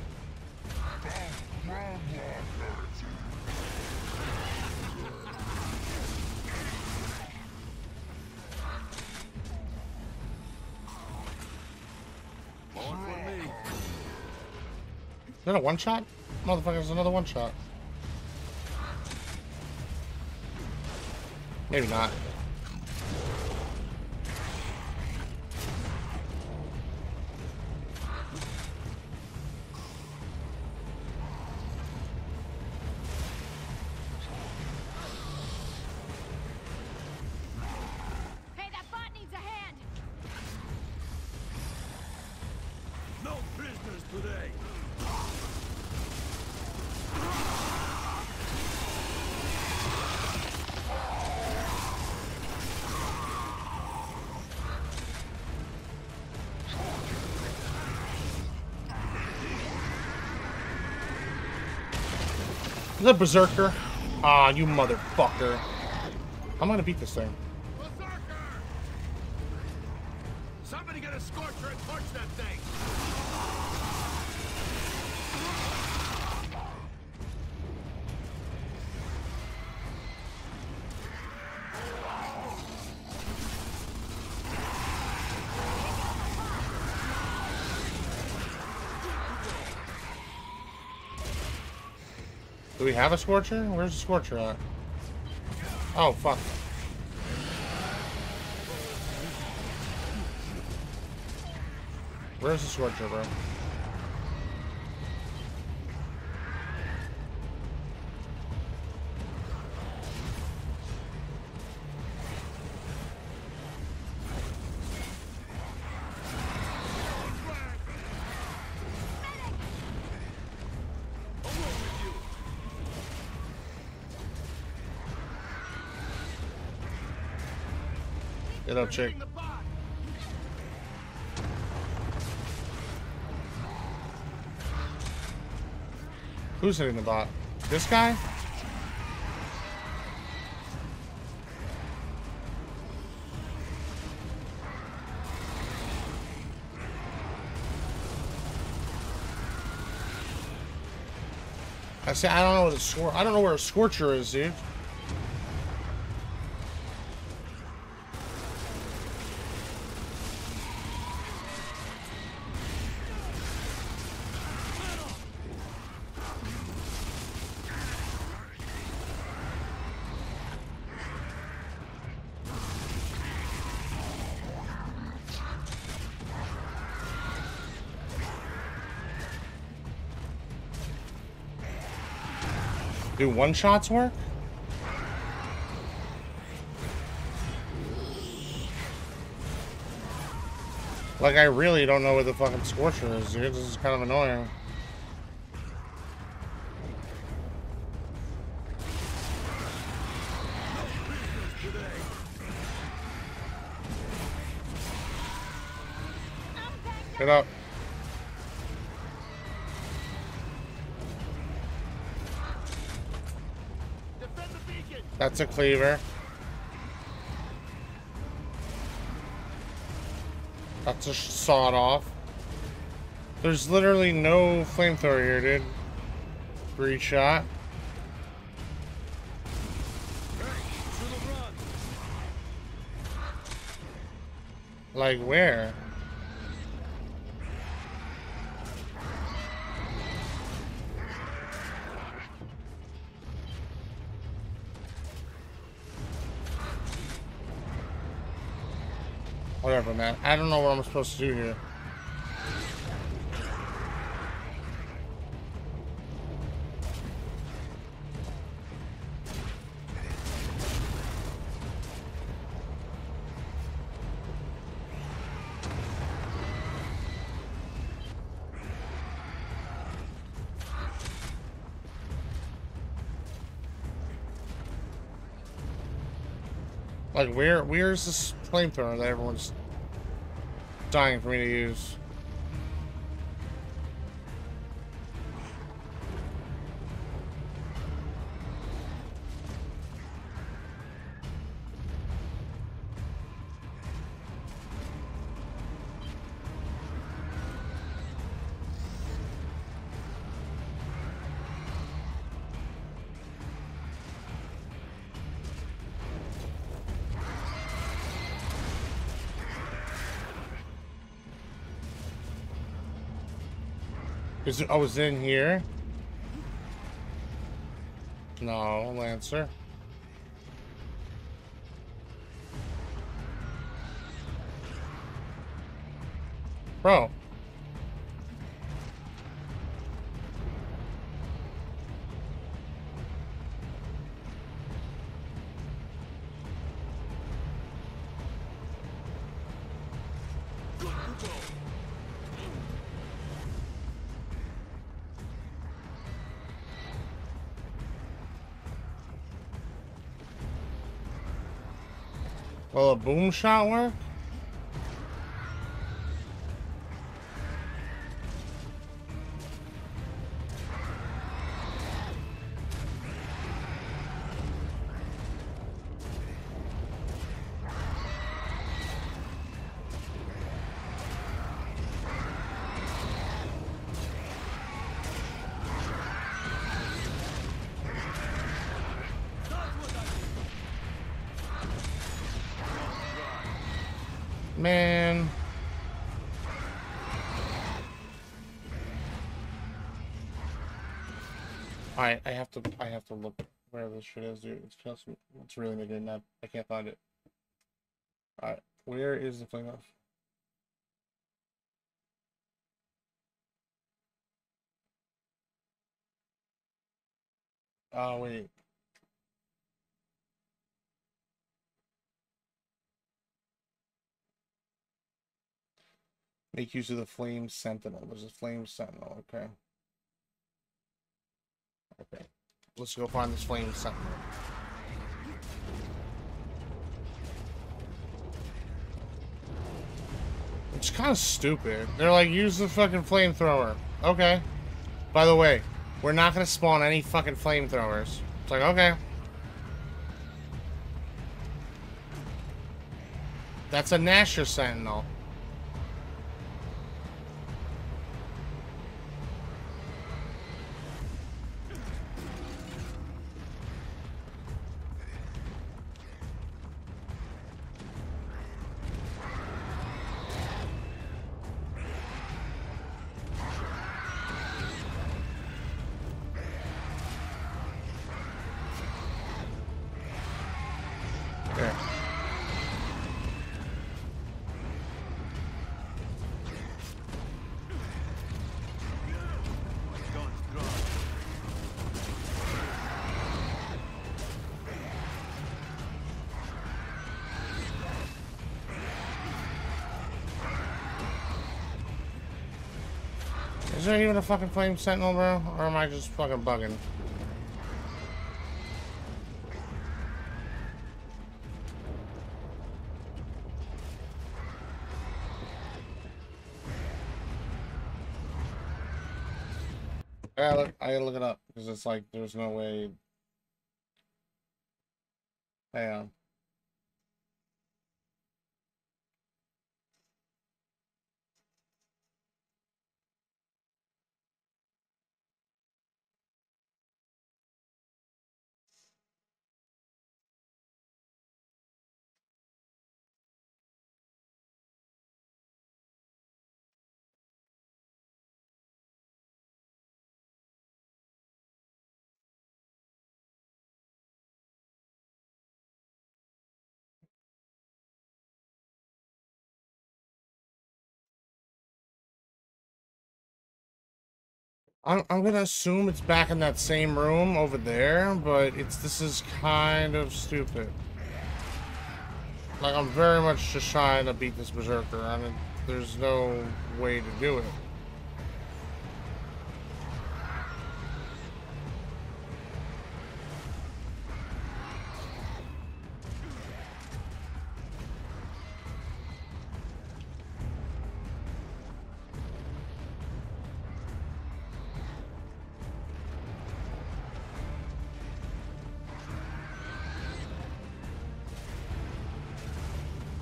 Is that a one shot? Motherfucker, there's another one shot. Maybe not. Is that Berserker? Ah, you motherfucker. I'm gonna beat this thing. Berserker! Somebody get a Scorcher and torch that thing! Do we have a Scorcher? Where's the Scorcher at? Oh, fuck. Where's the Scorcher, bro? Get up, chick. Who's hitting the bot? This guy? I say I don't know what a I don't know where a Scorcher is, dude. Do one-shots work? Like, I really don't know where the fucking Scorcher is, dude. This is kind of annoying. Get up. That's a cleaver. That's a sawed off. There's literally no flamethrower here, dude. 3-shot. Like where? Whatever, man. I don't know what I'm supposed to do here. Like, where's this flamethrower that everyone's dying for me to use? I was in here. No, Lancer. Bro. Will a boom shot work? Man. Alright, I have to look where this shit is, dude. It's really making it mad. I can't find it. Alright, where is the flame off? Oh wait. Make use of the Flame Sentinel. There's a Flame Sentinel, okay. Okay. Let's go find this Flame Sentinel. It's kind of stupid. They're like, use the fucking flamethrower. Okay. By the way, we're not going to spawn any fucking flamethrowers. It's like, okay. That's a Nasher Sentinel. Is there even a fucking Flame Sentinel, bro? Or am I just fucking bugging? I gotta look it up, because it's like, there's no way. Hang on. I'm gonna assume it's back in that same room over there, but this is kind of stupid. Like, I'm very much just trying to beat this Berserker, and there's no way to do it.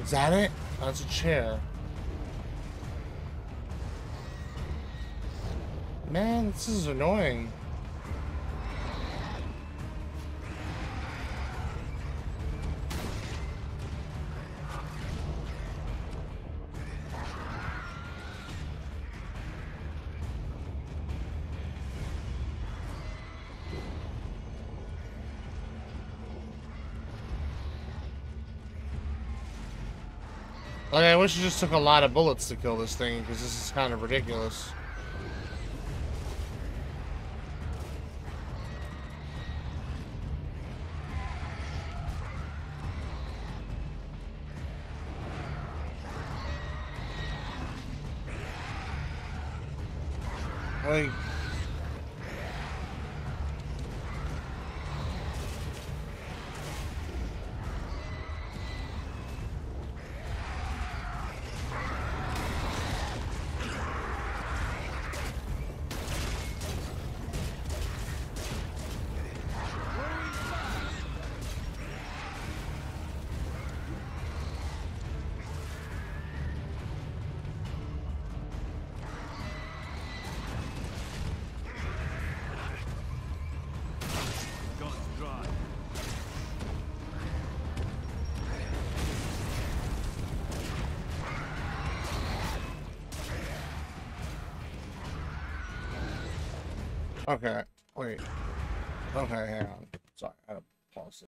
Is that it? That's a chair. Man, this is annoying. Like, I wish it just took a lot of bullets to kill this thing, because this is kind of ridiculous. Like... Okay, wait. Okay, hang on. Sorry, I had to pause it.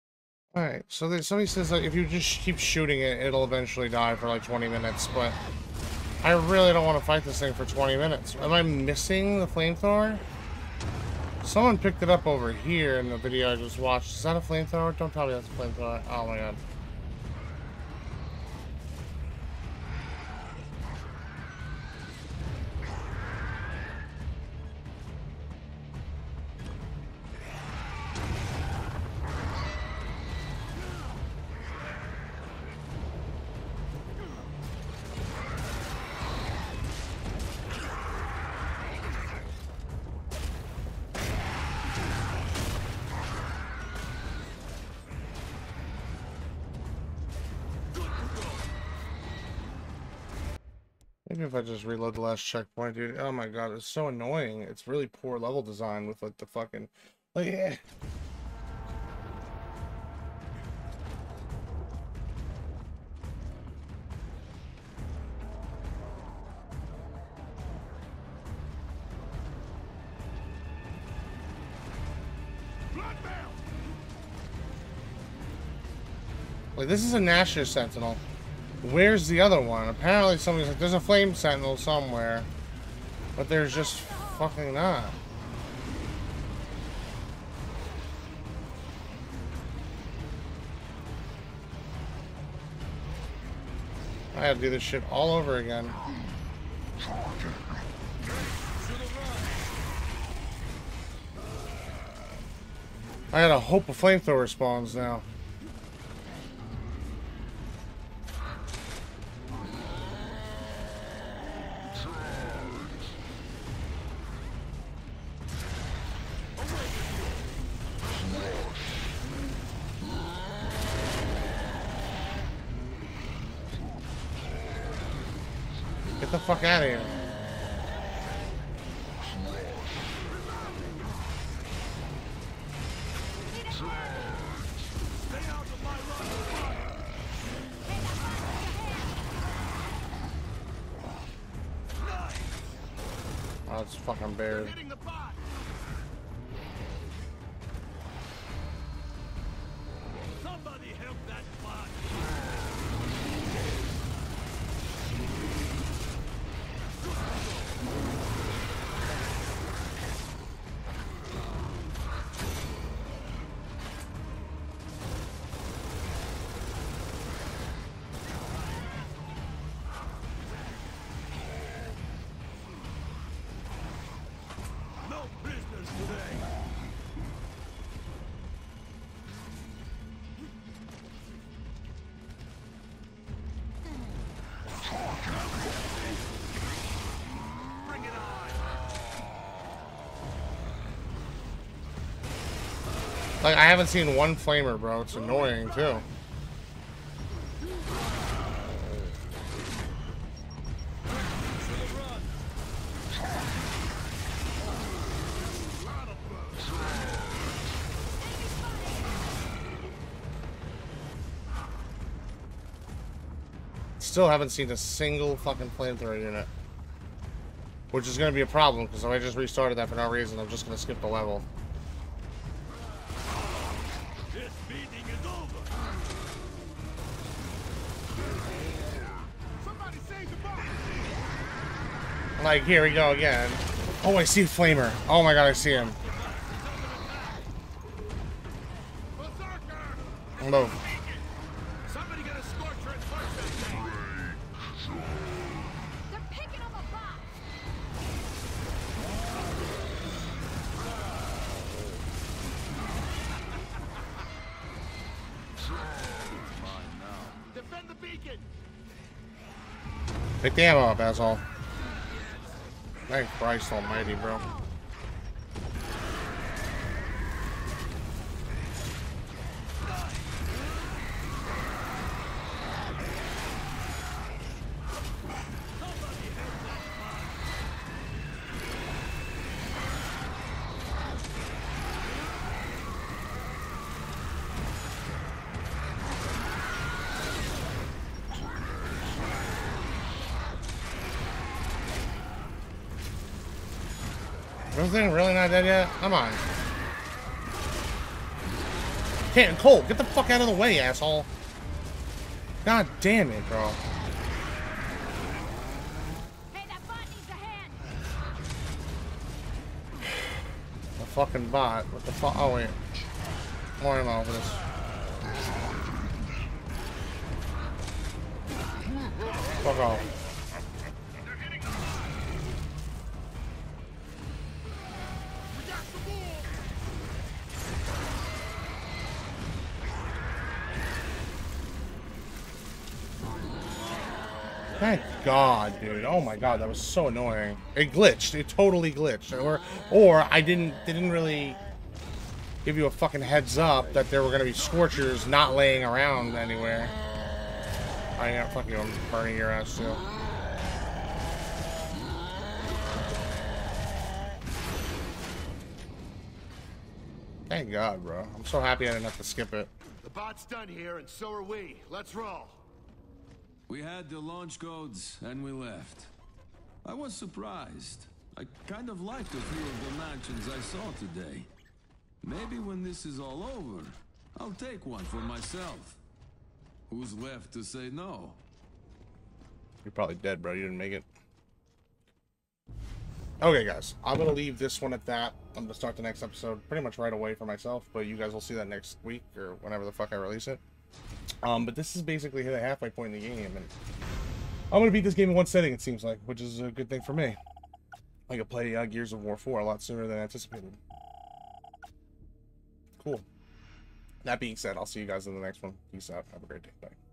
Alright, so somebody says that if you just keep shooting it, it'll eventually die for like 20 minutes, but I really don't want to fight this thing for 20 minutes. Am I missing the flamethrower? Someone picked it up over here in the video I just watched. Is that a flamethrower? Don't tell me that's a flamethrower. Oh my god. If I just reload the last checkpoint, dude. Oh my god, it's so annoying. It's really poor level design with like the fucking like, yeah. Like, this is a Nasher Sentinel. Where's the other one? Apparently somebody's like, there's a Flame Sentinel somewhere, but there's just fucking not. I have to do this shit all over again. I gotta hope a flamethrower spawns now. Get the fuck out of here. Oh, it's fucking Baird. Like, I haven't seen one flamer, bro. It's annoying, too. Still haven't seen a single fucking flamethrower unit. Which is going to be a problem, because if I just restarted that for no reason, I'm just going to skip the level. Like, here we go again. Oh, I see flamer. Oh my god, I see him. Hello. Somebody get a Scorcher and torch that thing. They're picking up a box. Defend the beacon. Pick the ammo up, asshole. Thank Christ almighty, bro. Really not dead yet? Come on. Can't Cole, get the fuck out of the way, asshole. God damn it, bro. Hey, that bot needs a hand. The fucking bot. What the fuck? Oh, wait. More ammo for this. Fuck off. Thank God, dude. Oh my God, that was so annoying. It glitched. It totally glitched. Or I didn't really give you a fucking heads up that there were gonna be Scorchers not laying around anywhere. I am fucking burning your ass too. Thank God, bro. I'm so happy I didn't have to skip it. The bot's done here, and so are we. Let's roll. We had the launch codes, and we left. I was surprised. I kind of liked a few of the mansions I saw today. Maybe when this is all over, I'll take one for myself. Who's left to say no? You're probably dead, bro. You didn't make it. Okay, guys. I'm going to leave this one at that. I'm going to start the next episode pretty much right away for myself, but you guys will see that next week or whenever the fuck I release it. But this is basically hit a halfway point in the game, and I'm gonna beat this game in one setting, it seems like, which is a good thing for me. I could play Gears of War 4 a lot sooner than anticipated. Cool. That being said, I'll see you guys in the next one. Peace out. Have a great day. Bye.